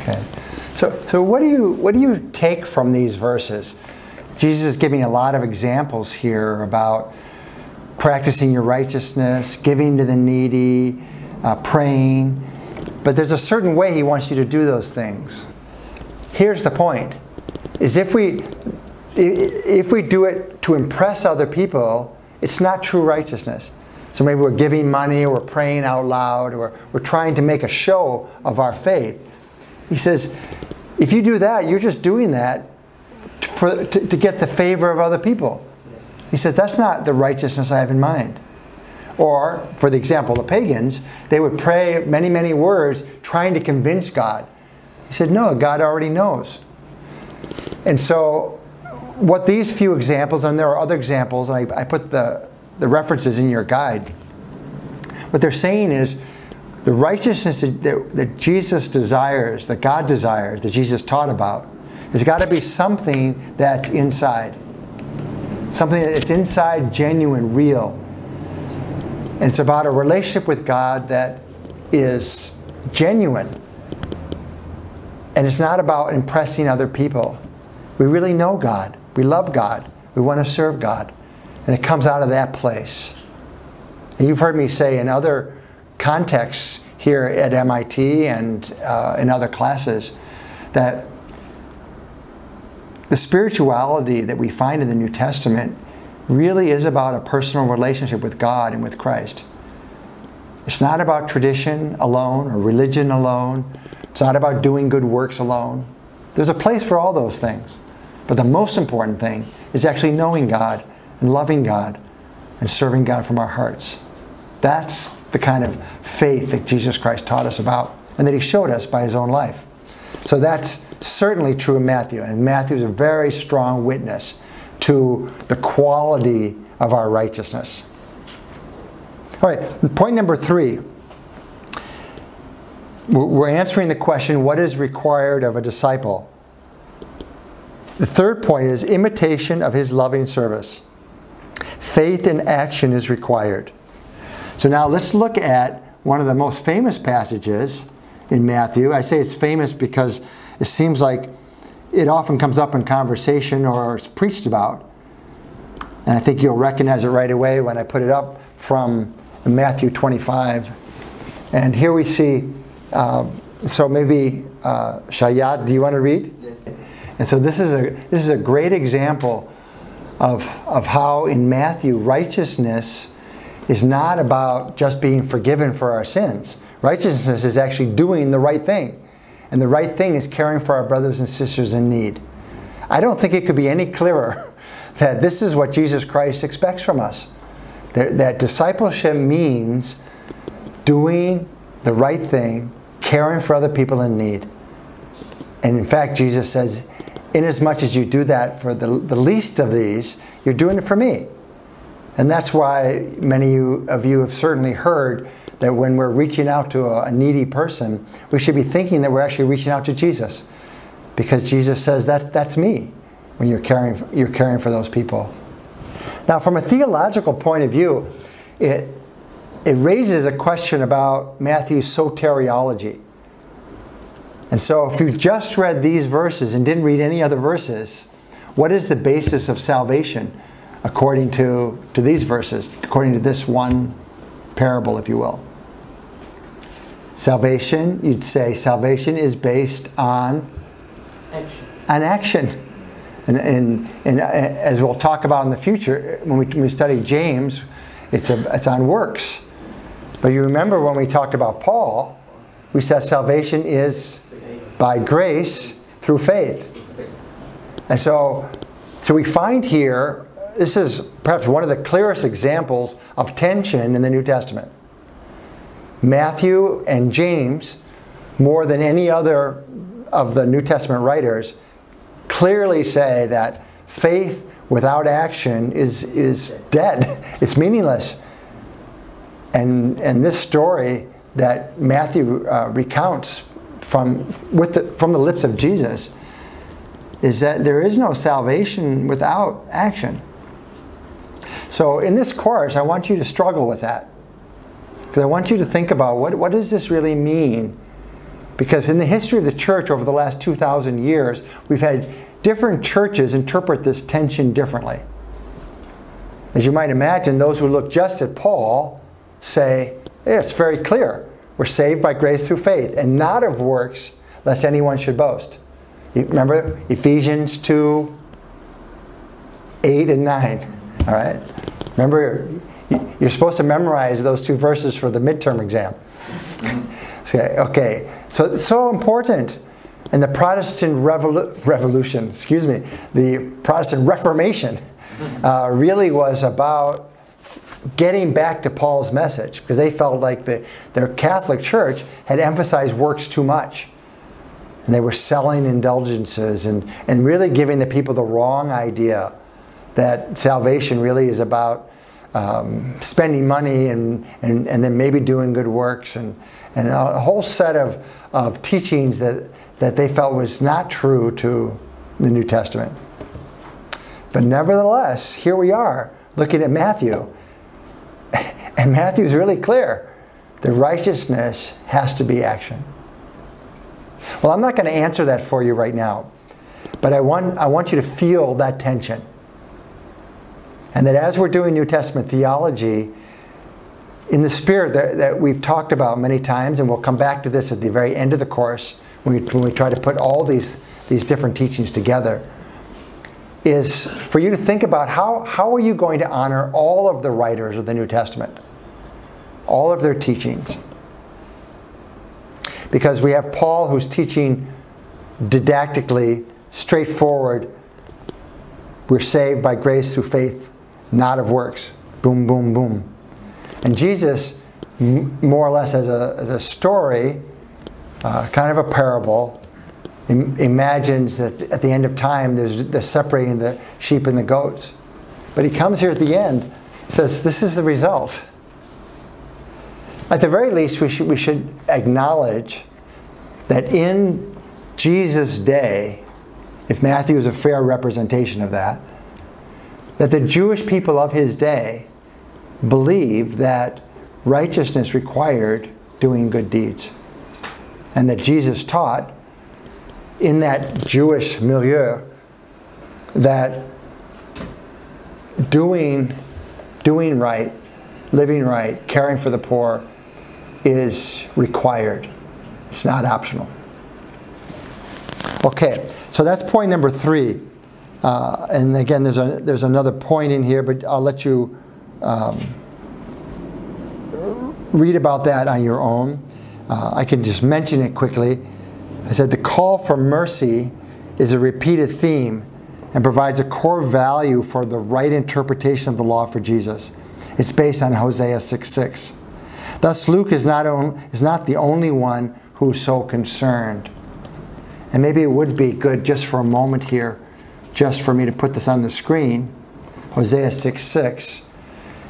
Okay. So what do you take from these verses? Jesus is giving a lot of examples here about practicing your righteousness, giving to the needy, praying. But there's a certain way he wants you to do those things. Here's the point, is if we do it to impress other people, it's not true righteousness. So maybe we're giving money, or we're praying out loud, or we're trying to make a show of our faith. He says, if you do that, you're just doing that to get the favor of other people. He says, that's not the righteousness I have in mind. Or, for the example, the pagans, they would pray many, many words trying to convince God. He said, no, God already knows. And so, what these few examples, and there are other examples, and I put the references in your guide, what they're saying is, the righteousness that Jesus desires, that God desires, that Jesus taught about, has got to be something that's inside. Something that's inside, genuine, real. And it's about a relationship with God that is genuine. And it's not about impressing other people. We really know God. We love God. We want to serve God. And it comes out of that place. And you've heard me say in other contexts here at MIT and in other classes that the spirituality that we find in the New Testament really is about a personal relationship with God and with Christ. It's not about tradition alone or religion alone. It's not about doing good works alone. There's a place for all those things. But the most important thing is actually knowing God and loving God and serving God from our hearts. That's the kind of faith that Jesus Christ taught us about and that he showed us by his own life. So that's certainly true in Matthew, and Matthew is a very strong witness to the quality of our righteousness. All right, point number 3. We're answering the question, what is required of a disciple? The third point is imitation of his loving service. Faith in action is required. So now let's look at one of the most famous passages in Matthew. I say it's famous because it seems like it often comes up in conversation or it's preached about. And I think you'll recognize it right away when I put it up from Matthew 25. And here we see, so maybe, Shayad, do you want to read? Yes. And so this is a great example of how in Matthew righteousness is not about just being forgiven for our sins. Righteousness is actually doing the right thing. And the right thing is caring for our brothers and sisters in need. I don't think it could be any clearer that this is what Jesus Christ expects from us. That discipleship means doing the right thing, caring for other people in need. And in fact, Jesus says, inasmuch as you do that for the least of these, you're doing it for me. And that's why many of you have certainly heard that when we're reaching out to a needy person, we should be thinking that we're actually reaching out to Jesus. Because Jesus says, that's me, when you're caring for those people. Now, from a theological point of view, it raises a question about Matthew's soteriology. And so if you just read these verses and didn't read any other verses, what is the basis of salvation according to these verses, according to this one parable, if you will? Salvation, you'd say salvation is based on action. And as we'll talk about in the future, when we study James, it's on works. But you remember when we talked about Paul, we said salvation is by grace through faith. And so we find here, this is perhaps one of the clearest examples of tension in the New Testament. Matthew and James, more than any other of the New Testament writers, clearly say that faith without action is dead. It's meaningless. And this story that Matthew recounts from the lips of Jesus is that there is no salvation without action. So in this course, I want you to struggle with that, because I want you to think about what does this really mean? Because in the history of the church over the last 2,000 years, we've had different churches interpret this tension differently. As you might imagine, those who look just at Paul say, yeah, it's very clear. We're saved by grace through faith and not of works, lest anyone should boast. You remember Ephesians 2:8 and 9. All right? Remember, you're supposed to memorize those two verses for the midterm exam. Okay, so it's so important. And the Protestant Revolution, excuse me, the Protestant Reformation really was about getting back to Paul's message, because they felt like their Catholic Church had emphasized works too much. And they were selling indulgences and really giving the people the wrong idea that salvation really is about spending money and then maybe doing good works, and a whole set of teachings that they felt was not true to the New Testament. But nevertheless, here we are looking at Matthew. And Matthew's really clear. The righteousness has to be action. Well, I'm not going to answer that for you right now. But I want you to feel that tension. And that as we're doing New Testament theology, in the spirit that we've talked about many times, and we'll come back to this at the very end of the course, when we try to put all these different teachings together, is for you to think about how are you going to honor all of the writers of the New Testament, all of their teachings. Because we have Paul, who's teaching didactically, straightforward, we're saved by grace through faith, not of works. Boom, boom, boom. And Jesus, more or less as a story, kind of a parable, imagines that at the end of time they're separating the sheep and the goats. But he comes here at the end, says, this is the result. At the very least, we should acknowledge that in Jesus' day, if Matthew is a fair representation of that the Jewish people of his day believed that righteousness required doing good deeds. And that Jesus taught in that Jewish milieu that doing right, living right, caring for the poor is required. It's not optional. Okay, so that's point number 3. And again, there's another point in here, but I'll let you read about that on your own. I can just mention it quickly. I said the call for mercy is a repeated theme and provides a core value for the right interpretation of the law for Jesus. It's based on Hosea 6:6. Thus, Luke is not the only one who's so concerned. And maybe it would be good just for a moment here, just for me to put this on the screen. Hosea 6:6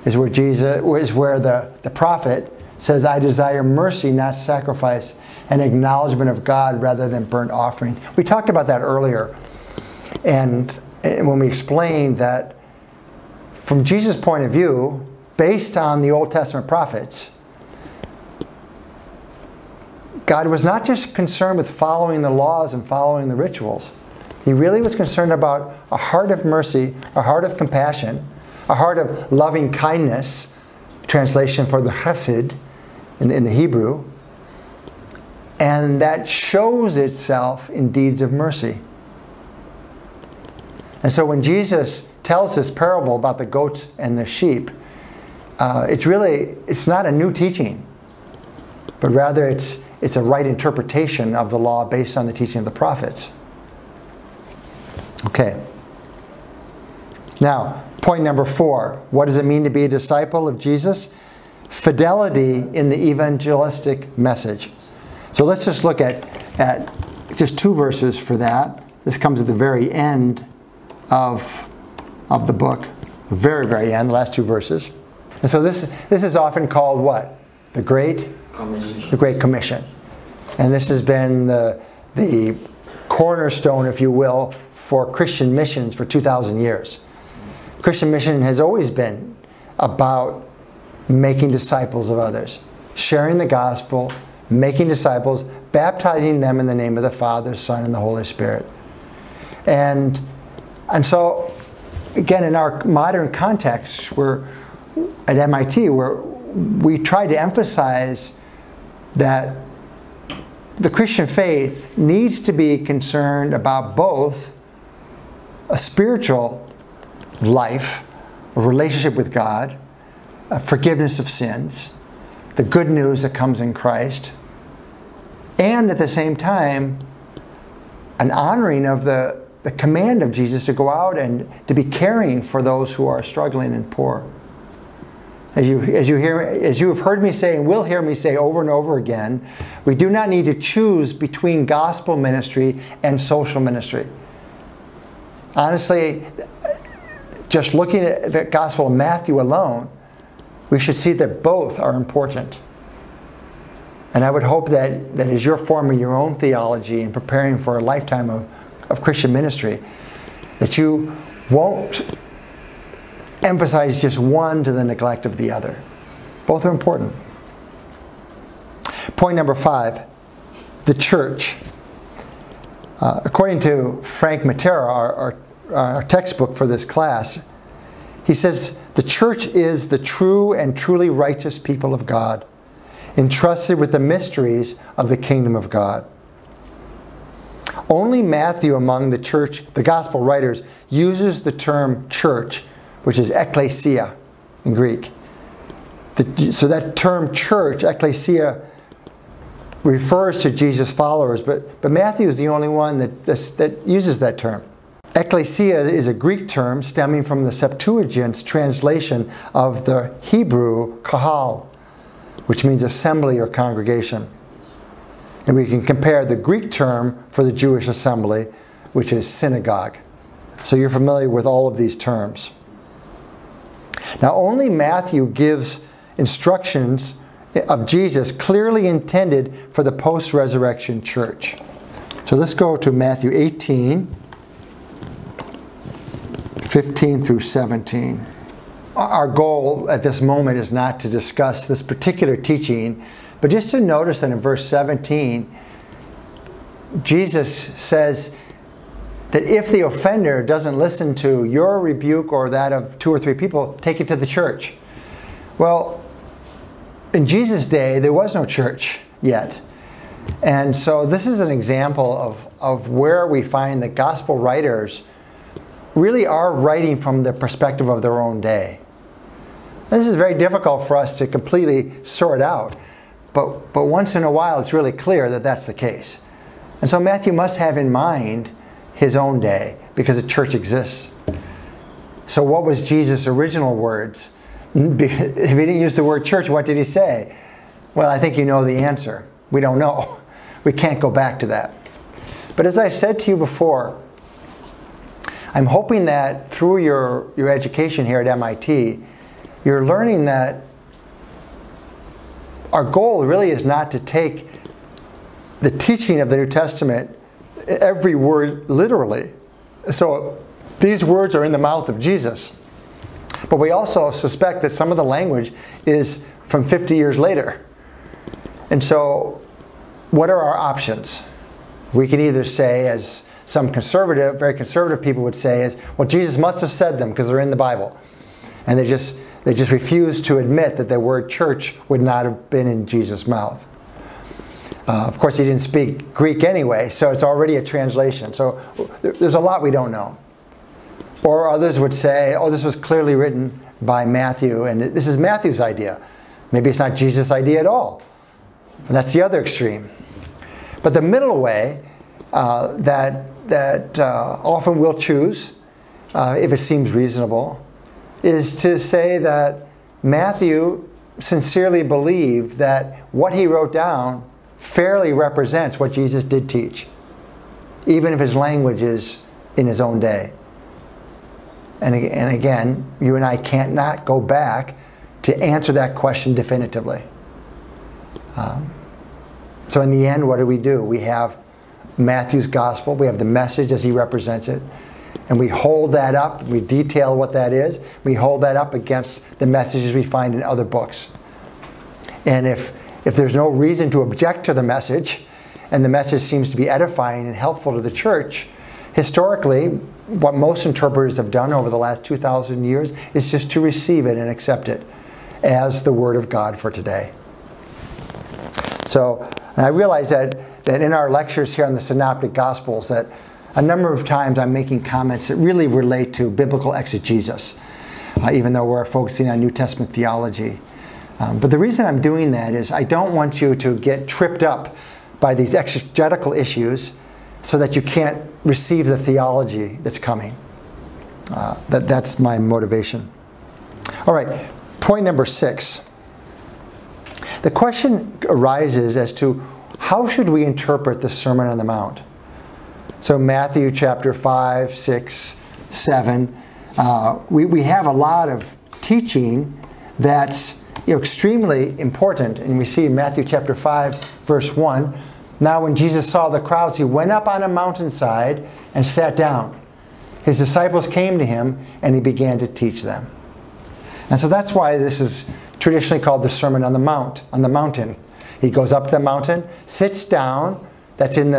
is where the prophet says, "I desire mercy, not sacrifice, and acknowledgement of God rather than burnt offerings." We talked about that earlier, and when we explained that from Jesus' point of view, based on the Old Testament prophets, God was not just concerned with following the laws and following the rituals. He really was concerned about a heart of mercy, a heart of compassion, a heart of loving kindness, translation for the chesed in the Hebrew, and that shows itself in deeds of mercy. And so when Jesus tells this parable about the goats and the sheep, it's not a new teaching, but rather it's a right interpretation of the law based on the teaching of the prophets. Okay. Now, point number 4. What does it mean to be a disciple of Jesus? Fidelity in the evangelistic message. So let's just look at just 2 verses for that. This comes at the very end of the book. The very, very end, the last 2 verses. And so this is often called what? The Great Commission. The Great Commission. And this has been the cornerstone, if you will, for Christian missions for 2,000 years. Christian mission has always been about making disciples of others, sharing the gospel, making disciples, baptizing them in the name of the Father, Son, and the Holy Spirit. And so, again, in our modern context, we're at MIT, where we try to emphasize that the Christian faith needs to be concerned about both a spiritual life, a relationship with God, a forgiveness of sins, the good news that comes in Christ, and at the same time, an honoring of the command of Jesus to go out and to be caring for those who are struggling and poor. As you have heard me say and will hear me say over and over again, we do not need to choose between gospel ministry and social ministry. Honestly, just looking at the Gospel of Matthew alone, we should see that both are important. And I would hope that as you're forming your own theology and preparing for a lifetime of Christian ministry, that you won't emphasize just one to the neglect of the other. Both are important. Point number 5, the church. According to Frank Matera, our textbook for this class, he says, the church is the true and truly righteous people of God, entrusted with the mysteries of the kingdom of God. Only Matthew among the church, the gospel writers, uses the term church, which is ekklesia in Greek. So that term church, ekklesia, refers to Jesus' followers, but Matthew is the only one that uses that term. Ekklesia is a Greek term stemming from the Septuagint's translation of the Hebrew kahal, which means assembly or congregation. And we can compare the Greek term for the Jewish assembly, which is synagogue. So you're familiar with all of these terms. Now, only Matthew gives instructions of Jesus clearly intended for the post-resurrection church. So let's go to Matthew 18, 15 through 17. Our goal at this moment is not to discuss this particular teaching, but just to notice that in verse 17, Jesus says that if the offender doesn't listen to your rebuke or that of 2 or 3 people, take it to the church. Well, in Jesus' day, there was no church yet. And so this is an example of where we find the gospel writers really are writing from the perspective of their own day. This is very difficult for us to completely sort out, but once in a while it's really clear that that's the case. And so Matthew must have in mind his own day, because the church exists. So what was Jesus' original words? If he didn't use the word church, what did he say? Well, I think you know the answer. We don't know. We can't go back to that. But as I said to you before, I'm hoping that through your education here at MIT, you're learning that our goal really is not to take the teaching of the New Testament, every word literally. So these words are in the mouth of Jesus. But we also suspect that some of the language is from 50 years later. And so what are our options? We can either say, as some conservative, very conservative people would say, is, well, Jesus must have said them because they're in the Bible. And they just refuse to admit that the word church would not have been in Jesus' mouth. Of course, he didn't speak Greek anyway, so it's already a translation. So there's a lot we don't know. Or others would say, oh, this was clearly written by Matthew, and this is Matthew's idea. Maybe it's not Jesus' idea at all. And that's the other extreme. But the middle way that often we'll choose, if it seems reasonable, is to say that Matthew sincerely believed that what he wrote down fairly represents what Jesus did teach, even if his language is in his own day. And again, you and I can't not go back to answer that question definitively. So in the end, what do? We have Matthew's gospel, we have the message as he represents it, and we hold that up, we detail what that is, we hold that up against the messages we find in other books. And if there's no reason to object to the message, and the message seems to be edifying and helpful to the church, historically, what most interpreters have done over the last 2,000 years is just to receive it and accept it as the Word of God for today. So, I realize that in our lectures here on the Synoptic Gospels, that a number of times I'm making comments that really relate to biblical exegesis, even though we're focusing on New Testament theology. But the reason I'm doing that is I don't want you to get tripped up by these exegetical issues so that you can't receive the theology that's coming. That's my motivation. All right, point number 6. The question arises as to how should we interpret the Sermon on the Mount? So Matthew chapter 5, 6, 7, we have a lot of teaching that's extremely important, and we see in Matthew chapter 5, verse 1, now when Jesus saw the crowds, he went up on a mountainside and sat down. His disciples came to him, and he began to teach them. And so that's why this is traditionally called the Sermon on the Mount, on the mountain. He goes up the mountain, sits down. That's in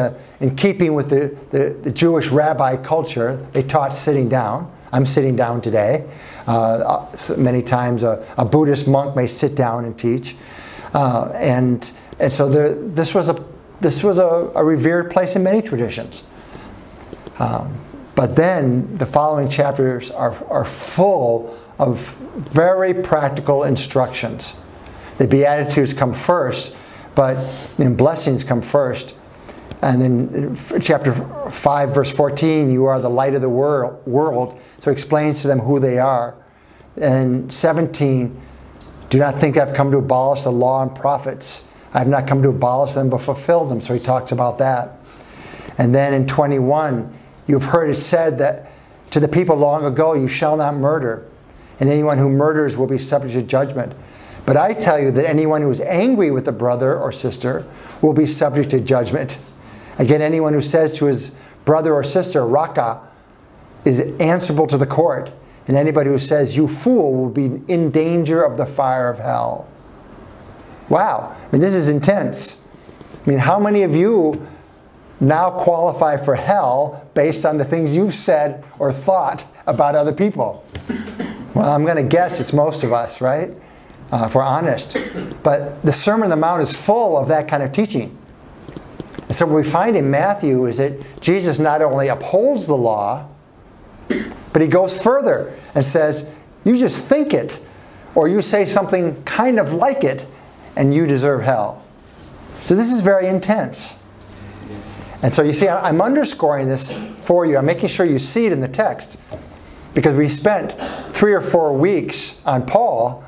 keeping with the Jewish rabbi culture. They taught sitting down. I'm sitting down today. Many times a Buddhist monk may sit down and teach. And so this was a revered place in many traditions. But then the following chapters are full of very practical instructions. The Beatitudes come first, but blessings come first. And then chapter 5, verse 14, you are the light of the world. So it explains to them who they are. And 17, do not think I've come to abolish the law and prophets. I have not come to abolish them, but fulfill them. So he talks about that. And then in 21, you've heard it said that to the people long ago, you shall not murder. And anyone who murders will be subject to judgment. But I tell you that anyone who is angry with a brother or sister will be subject to judgment. Again, anyone who says to his brother or sister, Raka, is answerable to the court. And anybody who says, you fool, will be in danger of the fire of hell. Wow. I mean, this is intense. I mean, how many of you now qualify for hell based on the things you've said or thought about other people? Well, I'm going to guess it's most of us, right? If we're honest. But the Sermon on the Mount is full of that kind of teaching. And so what we find in Matthew is that Jesus not only upholds the law, But he goes further and says, you just think it, or you say something kind of like it, and you deserve hell. So this is very intense. And so you see, I'm underscoring this for you. I'm making sure you see it in the text. Because we spent 3 or 4 weeks on Paul,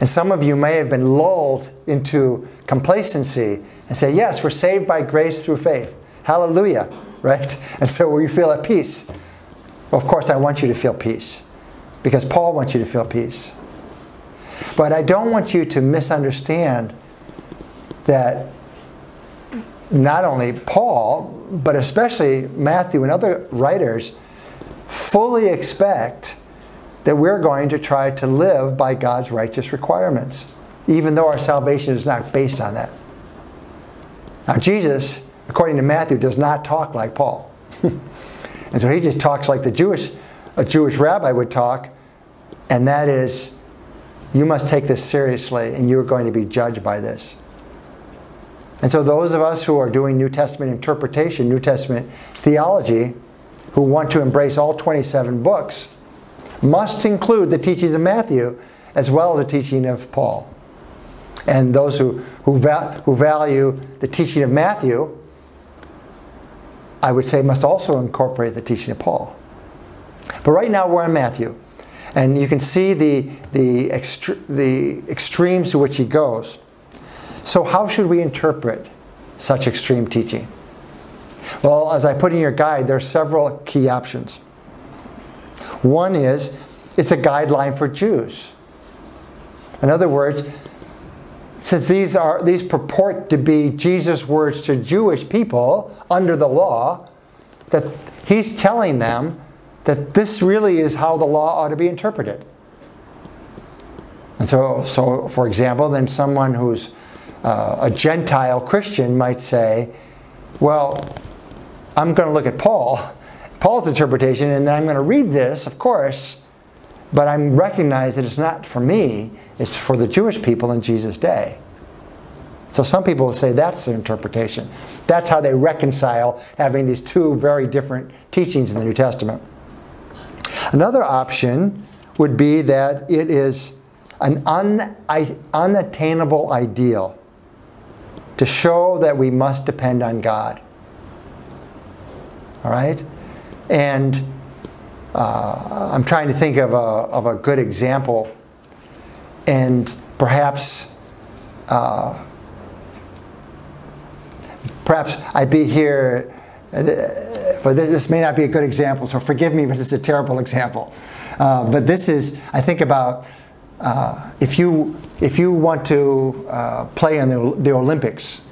and some of you may have been lulled into complacency and say, yes, we're saved by grace through faith. Hallelujah, right? And so we feel at peace. Well, of course, I want you to feel peace, because Paul wants you to feel peace. But I don't want you to misunderstand that not only Paul, but especially Matthew and other writers fully expect that we're going to try to live by God's righteous requirements, even though our salvation is not based on that. Now, Jesus, according to Matthew, does not talk like Paul. And so he just talks like a Jewish rabbi would talk, and that is, you must take this seriously, and you're going to be judged by this. And so those of us who are doing New Testament interpretation, New Testament theology, who want to embrace all 27 books, must include the teachings of Matthew as well as the teaching of Paul. And those who value the teaching of Matthew, I would say, must also incorporate the teaching of Paul. But right now we're in Matthew. And you can see the extremes to which he goes. So how should we interpret such extreme teaching? Well, as I put in your guide, there are several key options. One is, it's a guideline for Jews. In other words, since these purport to be Jesus' words to Jewish people under the law, that he's telling them that this really is how the law ought to be interpreted. And so for example, then someone who's a Gentile Christian might say, well, I'm going to look at Paul's interpretation, and then I'm going to read this, of course, but I recognize that it's not for me, it's for the Jewish people in Jesus' day. So some people say that's their interpretation. That's how they reconcile having these two very different teachings in the New Testament. Another option would be that it is an unattainable ideal, to show that we must depend on God. All right? And I'm trying to think of a good example. And perhaps I'd be here, but this may not be a good example, so forgive me if this is a terrible example. But this is, I think about, if you want to play in the Olympics,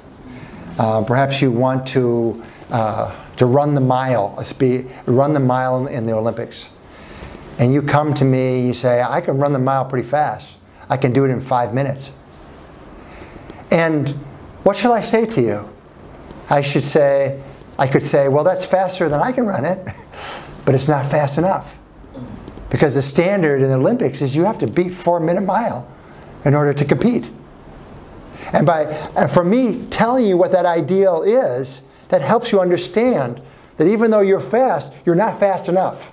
perhaps you want to run the mile in the Olympics, and you come to me and you say, I can run the mile pretty fast. I can do it in 5 minutes. And what shall I say to you? I could say, well, that's faster than I can run it, but it's not fast enough. Because the standard in the Olympics is you have to beat 4-minute mile in order to compete. And for me telling you what that ideal is, that helps you understand that even though you're fast, you're not fast enough.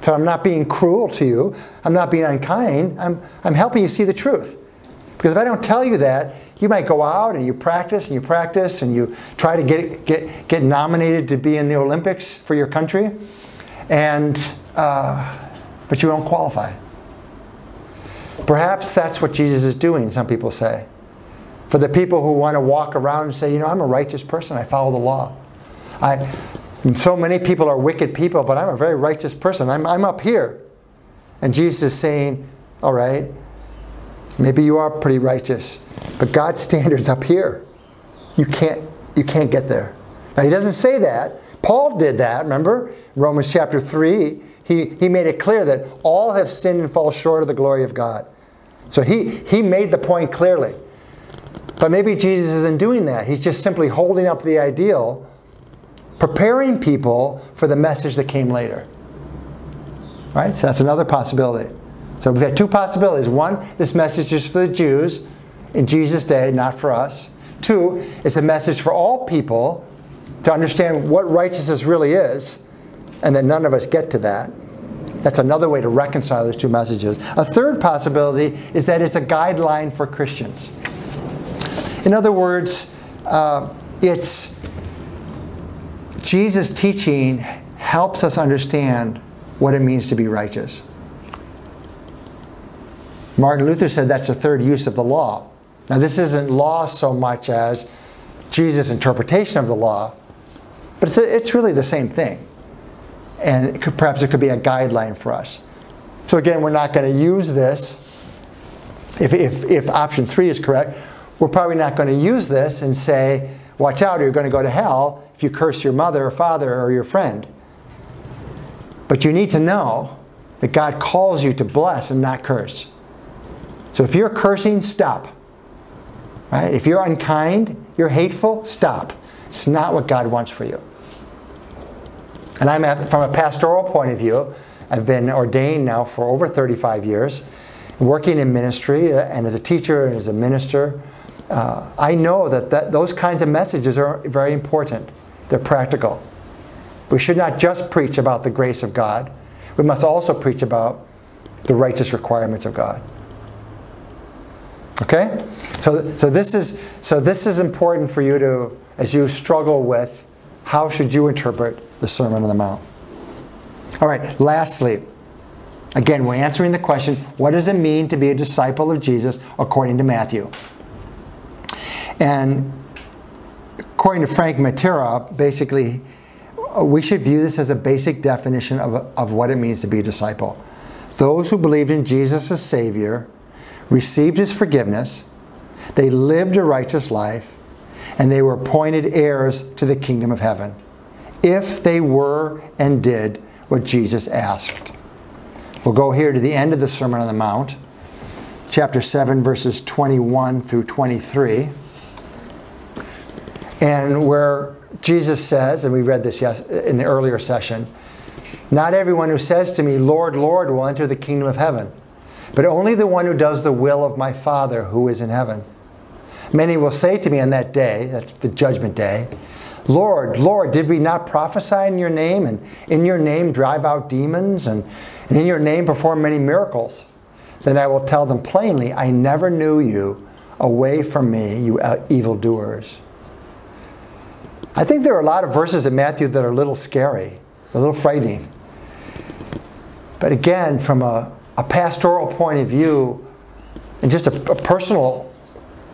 So I'm not being cruel to you. I'm not being unkind. I'm helping you see the truth. Because if I don't tell you that, you might go out and you practice and you practice and you try to get nominated to be in the Olympics for your country. And, but you don't qualify. Perhaps that's what Jesus is doing, some people say. For the people who want to walk around and say, you know, I'm a righteous person, I follow the law. So many people are wicked people, but I'm a very righteous person. I'm up here. And Jesus is saying, all right, maybe you are pretty righteous, but God's standard's up here. You can't get there. Now, he doesn't say that. Paul did that, remember? Romans chapter 3, he made it clear that all have sinned and fall short of the glory of God. So he made the point clearly. But maybe Jesus isn't doing that. He's just simply holding up the ideal, preparing people for the message that came later. Right? So that's another possibility. So we've got two possibilities. One, this message is for the Jews in Jesus' day, not for us. Two, it's a message for all people, to understand what righteousness really is, and that none of us get to that. That's another way to reconcile those two messages. A third possibility is that it's a guideline for Christians. In other words, it's Jesus' teaching helps us understand what it means to be righteous. Martin Luther said that's the third use of the law. Now, this isn't law so much as Jesus' interpretation of the law, but it's really the same thing. And it could, perhaps it could be a guideline for us. So again, we're not going to use this. If option three is correct, we're probably not going to use this and say, watch out, you're going to go to hell if you curse your mother or father or your friend. But you need to know that God calls you to bless and not curse. So if you're cursing, stop. Right? If you're unkind, you're hateful, stop. It's not what God wants for you. And I'm from a pastoral point of view, I've been ordained now for over 35 years, working in ministry and as a teacher and as a minister. I know that those kinds of messages are very important. They're practical. We should not just preach about the grace of God. We must also preach about the righteous requirements of God. Okay? So this is important for you to, as you struggle with how should you interpret the Sermon on the Mount. All right, lastly, again, we're answering the question, what does it mean to be a disciple of Jesus according to Matthew? And according to Frank Matera, basically, we should view this as a basic definition of what it means to be a disciple. Those who believed in Jesus as Savior received His forgiveness, they lived a righteous life, and they were appointed heirs to the kingdom of heaven, if they were and did what Jesus asked. We'll go here to the end of the Sermon on the Mount, chapter 7, verses 21 through 23, and where Jesus says, and we read this in the earlier session, "Not everyone who says to me, 'Lord, Lord,' will enter the kingdom of heaven, but only the one who does the will of my Father who is in heaven. Many will say to me on that day," that's the judgment day, "Lord, Lord, did we not prophesy in your name, and in your name drive out demons, and in your name perform many miracles?' Then I will tell them plainly, 'I never knew you. Away from me, you evildoers.'" I think there are a lot of verses in Matthew that are a little scary, a little frightening. But again, from a pastoral point of view, and just a personal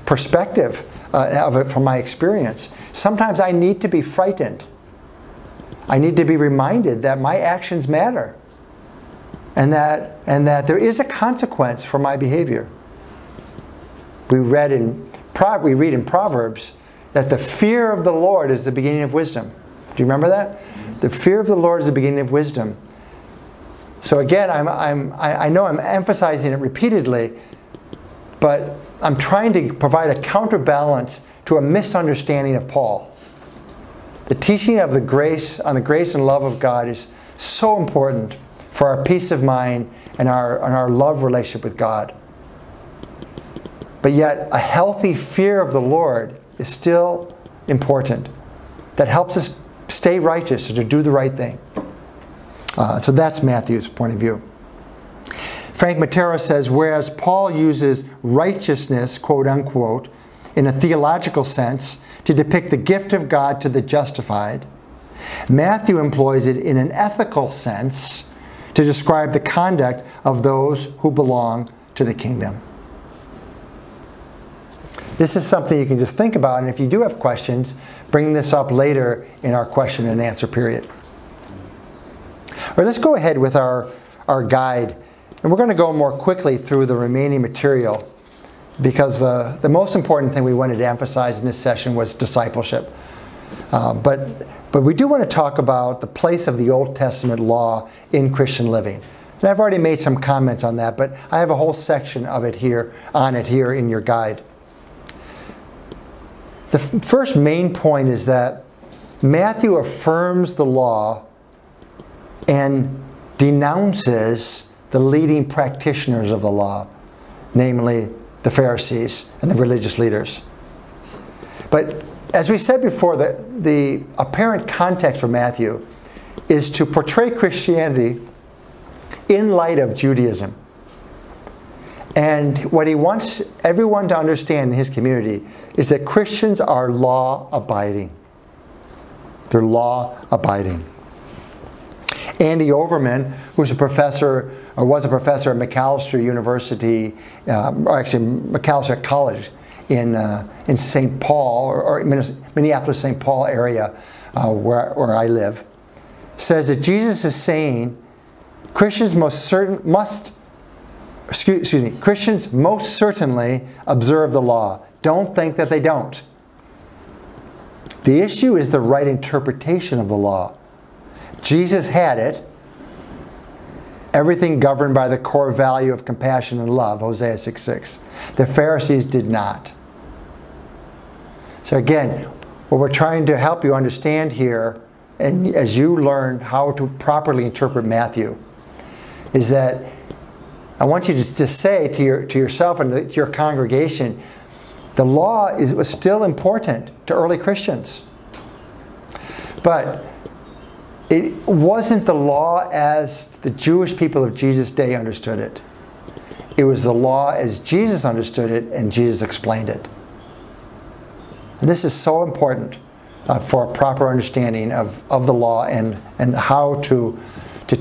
perspective of it from my experience, sometimes I need to be frightened. I need to be reminded that my actions matter, and that there is a consequence for my behavior. We read in Proverbs that the fear of the Lord is the beginning of wisdom. Do you remember that? The fear of the Lord is the beginning of wisdom. So again, I know I'm emphasizing it repeatedly, but I'm trying to provide a counterbalance to a misunderstanding of Paul. The teaching of the grace and love of God is so important for our peace of mind and our love relationship with God. But yet, a healthy fear of the Lord is still important. That helps us stay righteous and to do the right thing. So that's Matthew's point of view. Frank Matera says, whereas Paul uses righteousness, quote unquote, in a theological sense to depict the gift of God to the justified, Matthew employs it in an ethical sense to describe the conduct of those who belong to the kingdom. This is something you can just think about, and if you do have questions, bring this up later in our question and answer period. All right, let's go ahead with our guide. And we're going to go more quickly through the remaining material because the most important thing we wanted to emphasize in this session was discipleship. But we do want to talk about the place of the Old Testament law in Christian living. And I've already made some comments on that, but I have a whole section of it here, on it here in your guide. The first main point is that Matthew affirms the law and denounces the leading practitioners of the law, namely the Pharisees and the religious leaders. But as we said before, the apparent context for Matthew is to portray Christianity in light of Judaism. And what he wants everyone to understand in his community is that Christians are law-abiding. They're law-abiding. Andy Overman, who's a professor, or was a professor at McAllister University, or actually McAllister College in St. Paul, or Minneapolis-St. Paul area where I live, says that Jesus is saying Christians most certainly observe the law. Don't think that they don't. The issue is the right interpretation of the law. Jesus had it. Everything governed by the core value of compassion and love, Hosea 6:6. The Pharisees did not. So again, what we're trying to help you understand here, and as you learn how to properly interpret Matthew, is that I want you to say to yourself and to your congregation, the law was still important to early Christians. But it wasn't the law as the Jewish people of Jesus' day understood it. It was the law as Jesus understood it and Jesus explained it. And this is so important for a proper understanding of the law and how to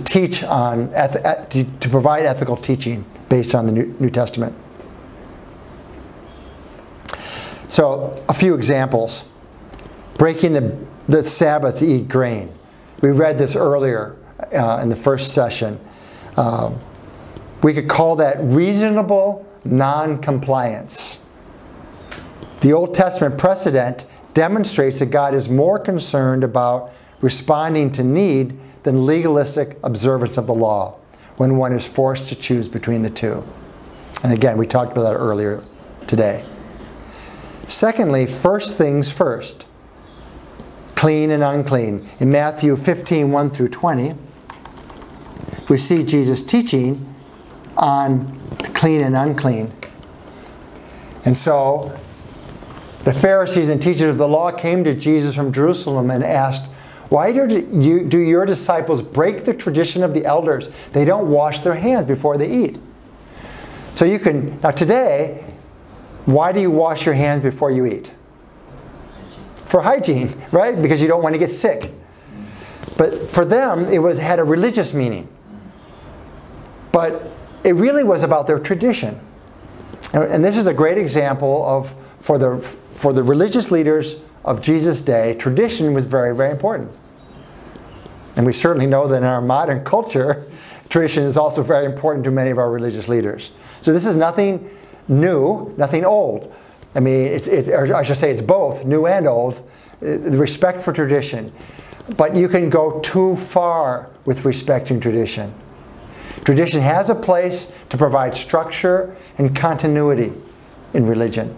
teach on, to provide ethical teaching based on the New Testament. So, a few examples. Breaking the Sabbath to eat grain. We read this earlier in the first session. We could call that reasonable non-compliance. The Old Testament precedent demonstrates that God is more concerned about responding to need than legalistic observance of the law when one is forced to choose between the two. And again, we talked about that earlier today. Secondly, first things first. Clean and unclean. In Matthew 15:1-20, we see Jesus teaching on clean and unclean. And so, the Pharisees and teachers of the law came to Jesus from Jerusalem and asked, "Why do your disciples break the tradition of the elders? They don't wash their hands before they eat." So you can, now today, why do you wash your hands before you eat? For hygiene, right? Because you don't want to get sick. But for them, it had a religious meaning. But it really was about their tradition. And this is a great example of, for the religious leaders of Jesus' day, tradition was very, very important. And we certainly know that in our modern culture, tradition is also very important to many of our religious leaders. So this is nothing new, nothing old. I mean, or I should say it's both, new and old, the respect for tradition. But you can go too far with respecting tradition. Tradition has a place to provide structure and continuity in religion.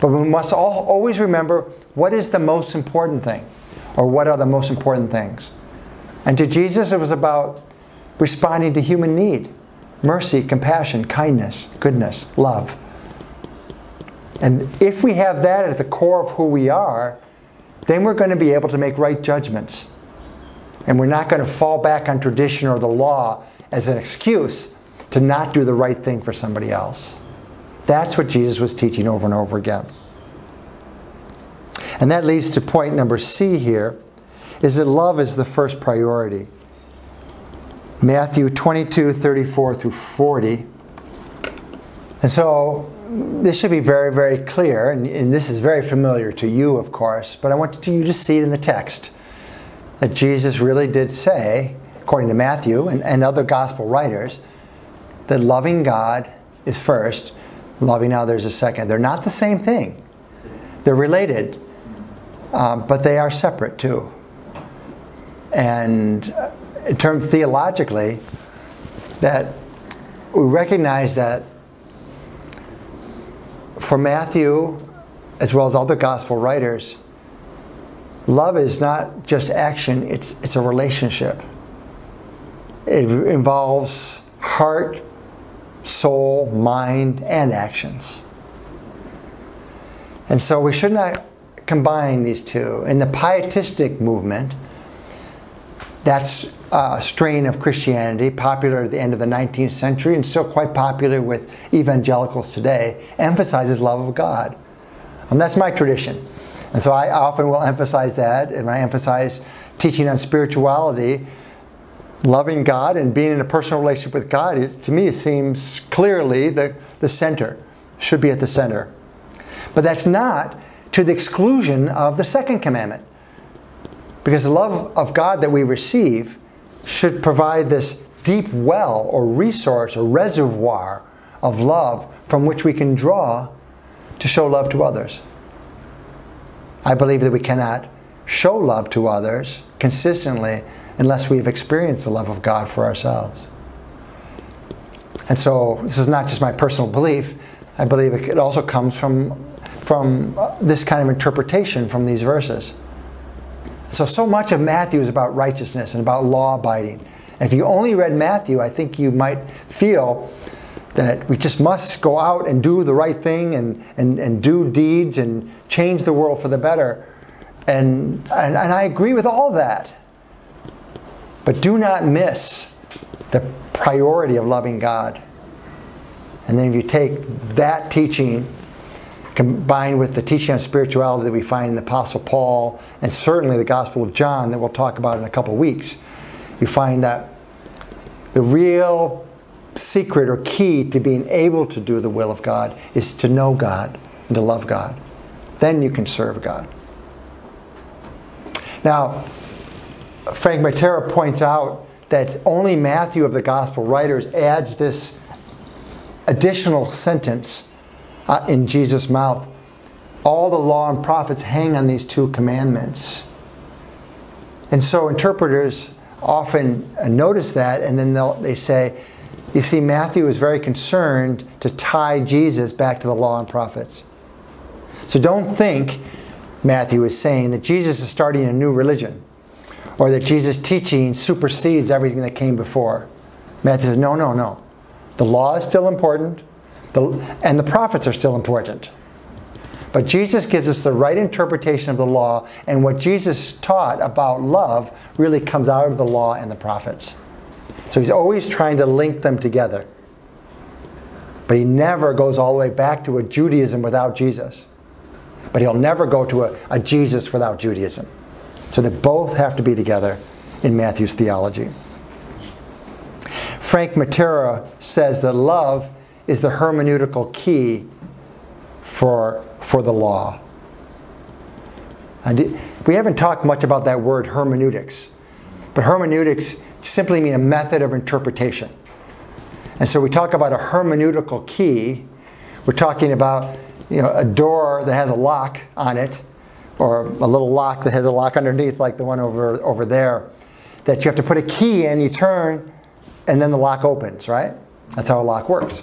But we must always remember what is the most important thing, or what are the most important things. And to Jesus, it was about responding to human need, mercy, compassion, kindness, goodness, love. And if we have that at the core of who we are, then we're going to be able to make right judgments. And we're not going to fall back on tradition or the law as an excuse to not do the right thing for somebody else. That's what Jesus was teaching over and over again. And that leads to point number C here, is that love is the first priority. Matthew 22:34-40. And so, this should be very, very clear, and this is very familiar to you, of course, but I want you to see it in the text that Jesus really did say, according to Matthew and other gospel writers, that loving God is first, loving others is second. They're not the same thing. They're related, but they are separate too. And in terms theologically, that we recognize that for Matthew, as well as other gospel writers, love is not just action, it's a relationship. It involves heart, soul, mind, and actions. And so we should not combine these two. In the pietistic movement, That's a strain of Christianity, popular at the end of the 19th century and still quite popular with evangelicals today, emphasizes love of God. And that's my tradition. And so I often will emphasize that, and I emphasize teaching on spirituality. Loving God and being in a personal relationship with God, to me, it seems clearly the center, should be at the center. But that's not to the exclusion of the second commandment. Because the love of God that we receive should provide this deep well or resource or reservoir of love from which we can draw to show love to others. I believe that we cannot show love to others consistently unless we've experienced the love of God for ourselves. And so this is not just my personal belief. I believe it also comes from this kind of interpretation from these verses. So much of Matthew is about righteousness and about law abiding. If you only read Matthew, I think you might feel that we just must go out and do the right thing and do deeds and change the world for the better. And I agree with all that. But do not miss the priority of loving God. And then if you take that teaching, combined with the teaching on spirituality that we find in the Apostle Paul, and certainly the Gospel of John that we'll talk about in a couple weeks, you find that the real secret or key to being able to do the will of God is to know God and to love God. Then you can serve God. Now, Frank Matera points out that only Matthew of the Gospel writers adds this additional sentence in Jesus' mouth. All the law and prophets hang on these two commandments. And so interpreters often notice that, and then they say, you see, Matthew is very concerned to tie Jesus back to the law and prophets. So don't think Matthew is saying that Jesus is starting a new religion, or that Jesus' teaching supersedes everything that came before. Matthew says, no, no, no. The law is still important, and the prophets are still important. But Jesus gives us the right interpretation of the law, and what Jesus taught about love really comes out of the law and the prophets. So he's always trying to link them together. But he never goes all the way back to a Judaism without Jesus. But he'll never go to a Jesus without Judaism. So they both have to be together in Matthew's theology. Frank Matera says that love is the hermeneutical key for the law. And we haven't talked much about that word hermeneutics. But hermeneutics simply mean a method of interpretation. And so we talk about a hermeneutical key. We're talking about, you know, a door that has a lock on it, or a little lock that has a lock underneath, like the one over there, that you have to put a key in, you turn, and then the lock opens, right? That's how a lock works.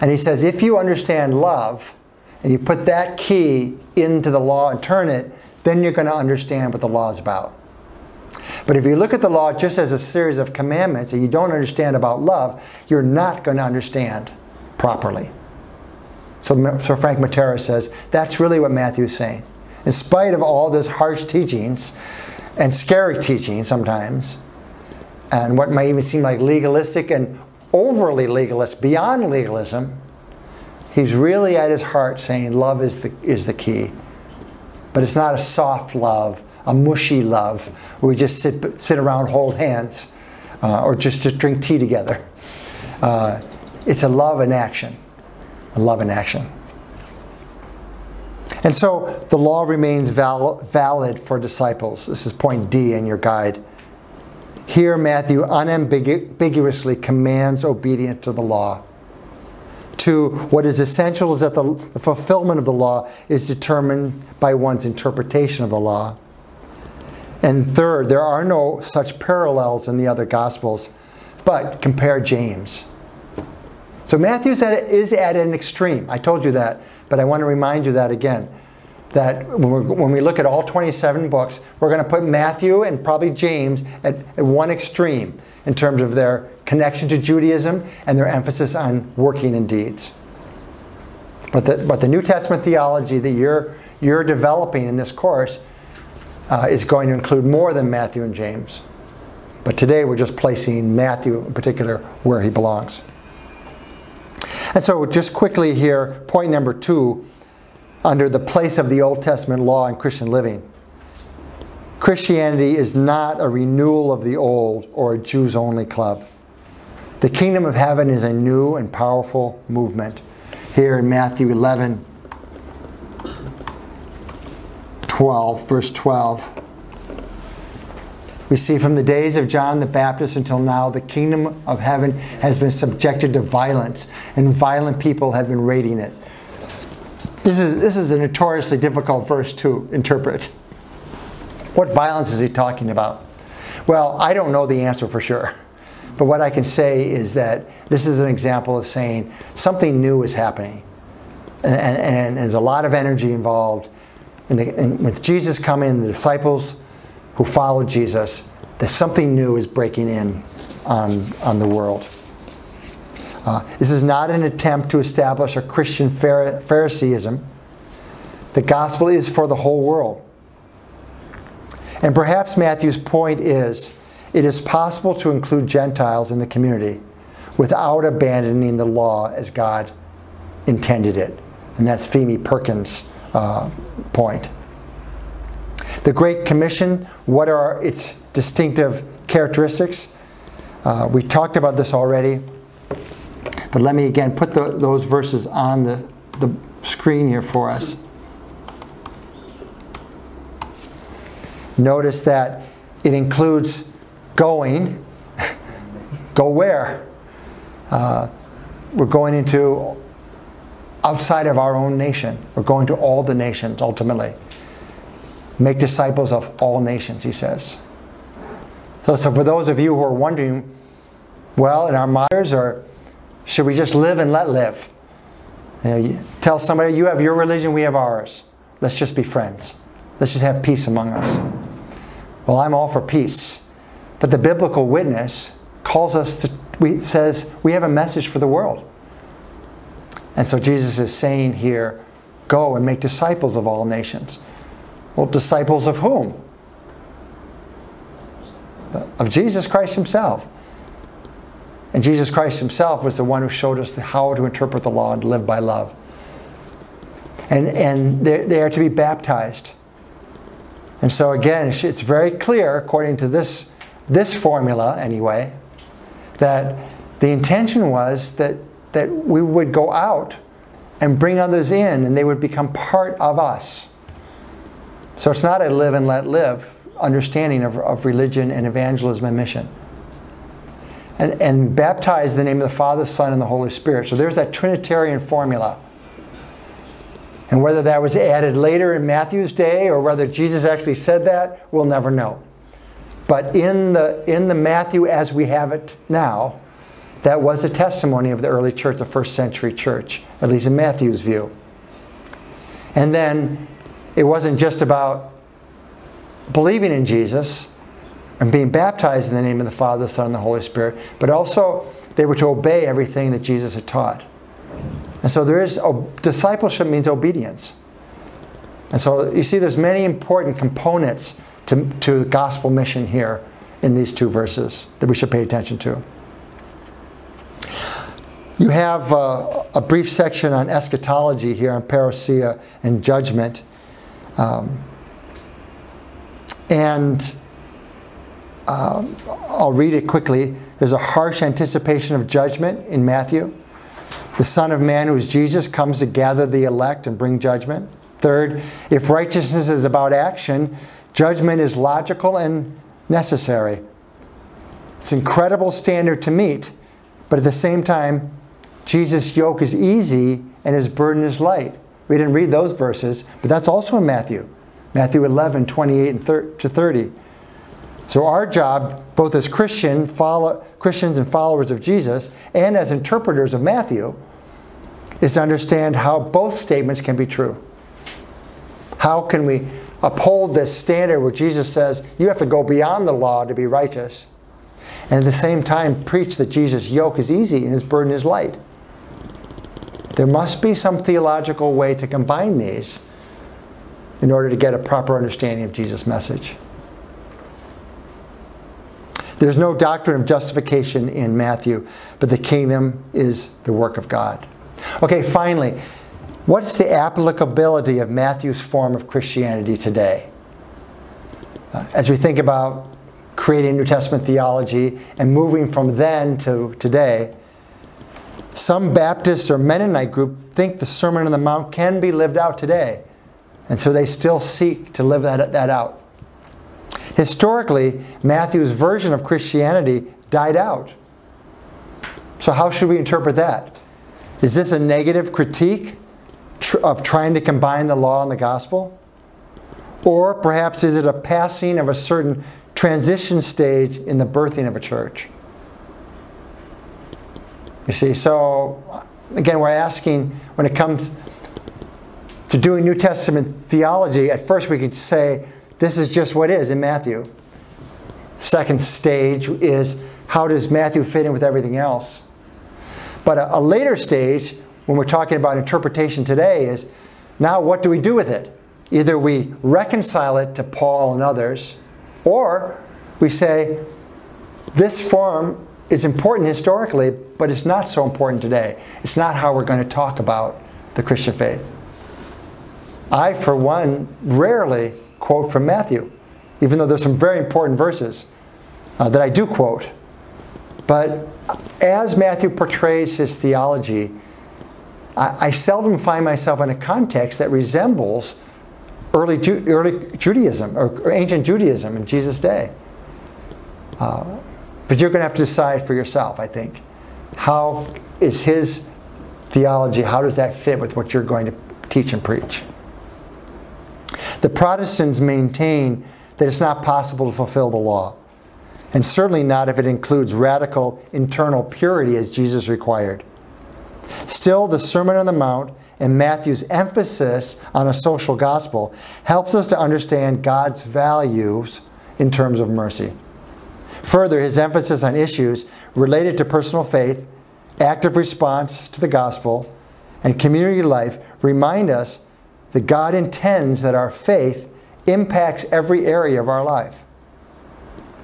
And he says, if you understand love, and you put that key into the law and turn it, then you're going to understand what the law is about. But if you look at the law just as a series of commandments, and you don't understand about love, you're not going to understand properly. So Frank Matera says, that's really what Matthew's saying. In spite of all this harsh teachings and scary teaching sometimes, and what might even seem like legalistic and overly legalist, beyond legalism, he's really at his heart saying love is the key. But it's not a soft love, a mushy love, where we just sit around, hold hands, or just drink tea together. It's a love in action. A love in action. And so the law remains valid for disciples. This is point D in your guide. Here Matthew unambiguously commands obedience to the law. Two, what is essential is that the fulfillment of the law is determined by one's interpretation of the law. And third, there are no such parallels in the other Gospels, but compare James. So Matthew is at an extreme. I told you that, but I want to remind you that again. That when we look at all 27 books, we're going to put Matthew and probably James at one extreme in terms of their connection to Judaism and their emphasis on working and deeds. But the New Testament theology that you're developing in this course is going to include more than Matthew and James. But today we're just placing Matthew in particular where he belongs. And so just quickly here, point number two, under the place of the Old Testament law in Christian living. Christianity is not a renewal of the old or a Jews-only club. The kingdom of heaven is a new and powerful movement. Here in Matthew 11, 12, verse 12. We see from the days of John the Baptist until now, the kingdom of heaven has been subjected to violence, and violent people have been raiding it. This is a notoriously difficult verse to interpret. What violence is he talking about? Well, I don't know the answer for sure. But what I can say is that this is an example of saying something new is happening. And there's a lot of energy involved. And with Jesus coming, the disciples who followed Jesus, that something new is breaking in on the world. This is not an attempt to establish a Christian Phariseeism. The gospel is for the whole world. And perhaps Matthew's point is, it is possible to include Gentiles in the community without abandoning the law as God intended it. And that's Femi Perkins' point. The Great Commission, what are its distinctive characteristics? We talked about this already. But let me again put those verses on the screen here for us. Notice that it includes going. Go where? We're going into outside of our own nation. We're going to all the nations ultimately. Make disciples of all nations, he says. So for those of you who are wondering, well, in our minds are, should we just live and let live? You know, you tell somebody, you have your religion, we have ours. Let's just be friends. Let's just have peace among us. Well, I'm all for peace. But the biblical witness calls us says, we have a message for the world. And so Jesus is saying here, go and make disciples of all nations. Well, disciples of whom? Of Jesus Christ himself. And Jesus Christ himself was the one who showed us how to interpret the law and live by love. And they are to be baptized. And so again, it's very clear, according to this formula anyway, that the intention was that we would go out and bring others in and they would become part of us. So it's not a live and let live understanding of religion and evangelism and mission. And baptize in the name of the Father, Son, and the Holy Spirit. So there's that Trinitarian formula. And whether that was added later in Matthew's day or whether Jesus actually said that, we'll never know. But in the Matthew as we have it now, that was a testimony of the early church, the first century church, at least in Matthew's view. And then it wasn't just about believing in Jesus and being baptized in the name of the Father, the Son, and the Holy Spirit, but also they were to obey everything that Jesus had taught. And so discipleship means obedience. And so you see there's many important components to the gospel mission here in these two verses that we should pay attention to. You have a brief section on eschatology here, on parousia and judgment. I'll read it quickly. There's a harsh anticipation of judgment in Matthew. The Son of Man, who is Jesus, comes to gather the elect and bring judgment. Third, if righteousness is about action, judgment is logical and necessary. It's an incredible standard to meet, but at the same time, Jesus' yoke is easy and his burden is light. We didn't read those verses, but that's also in Matthew. Matthew 11, 28 to 30. So our job, both as Christians and followers of Jesus, and as interpreters of Matthew, is to understand how both statements can be true. How can we uphold this standard where Jesus says, you have to go beyond the law to be righteous, and at the same time preach that Jesus' yoke is easy and his burden is light? There must be some theological way to combine these in order to get a proper understanding of Jesus' message. There's no doctrine of justification in Matthew, but the kingdom is the work of God. Okay, finally, what's the applicability of Matthew's form of Christianity today? As we think about creating New Testament theology and moving from then to today, some Baptist or Mennonite group think the Sermon on the Mount can be lived out today, and so they still seek to live that out. Historically, Matthew's version of Christianity died out. So how should we interpret that? Is this a negative critique of trying to combine the law and the gospel? Or perhaps is it a passing of a certain transition stage in the birthing of a church? You see, so again, we're asking when it comes to doing New Testament theology, at first we could say this is just what is in Matthew. Second stage is how does Matthew fit in with everything else? But a later stage, when we're talking about interpretation today, is now what do we do with it? Either we reconcile it to Paul and others, or we say this form is important historically, but it's not so important today. It's not how we're going to talk about the Christian faith. I, for one, rarely quote from Matthew, even though there's some very important verses that I do quote. But as Matthew portrays his theology, I seldom find myself in a context that resembles early Judaism or ancient Judaism in Jesus' day. But you're going to have to decide for yourself, I think. How is his theology, how does that fit with what you're going to teach and preach? The Protestants maintain that it's not possible to fulfill the law, and certainly not if it includes radical internal purity as Jesus required. Still, the Sermon on the Mount and Matthew's emphasis on a social gospel helps us to understand God's values in terms of mercy. Further, his emphasis on issues related to personal faith, active response to the gospel, and community life remind us that God intends that our faith impacts every area of our life.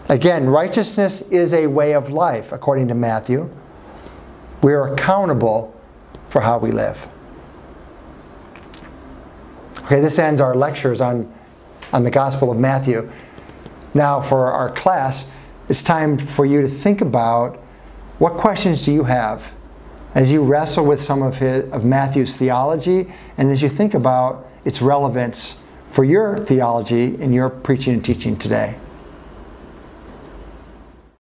Again, righteousness is a way of life, according to Matthew. We are accountable for how we live. Okay, this ends our lectures on the Gospel of Matthew. Now, for our class, it's time for you to think about what questions do you have as you wrestle with some of Matthew's theology, and as you think about its relevance for your theology in your preaching and teaching today.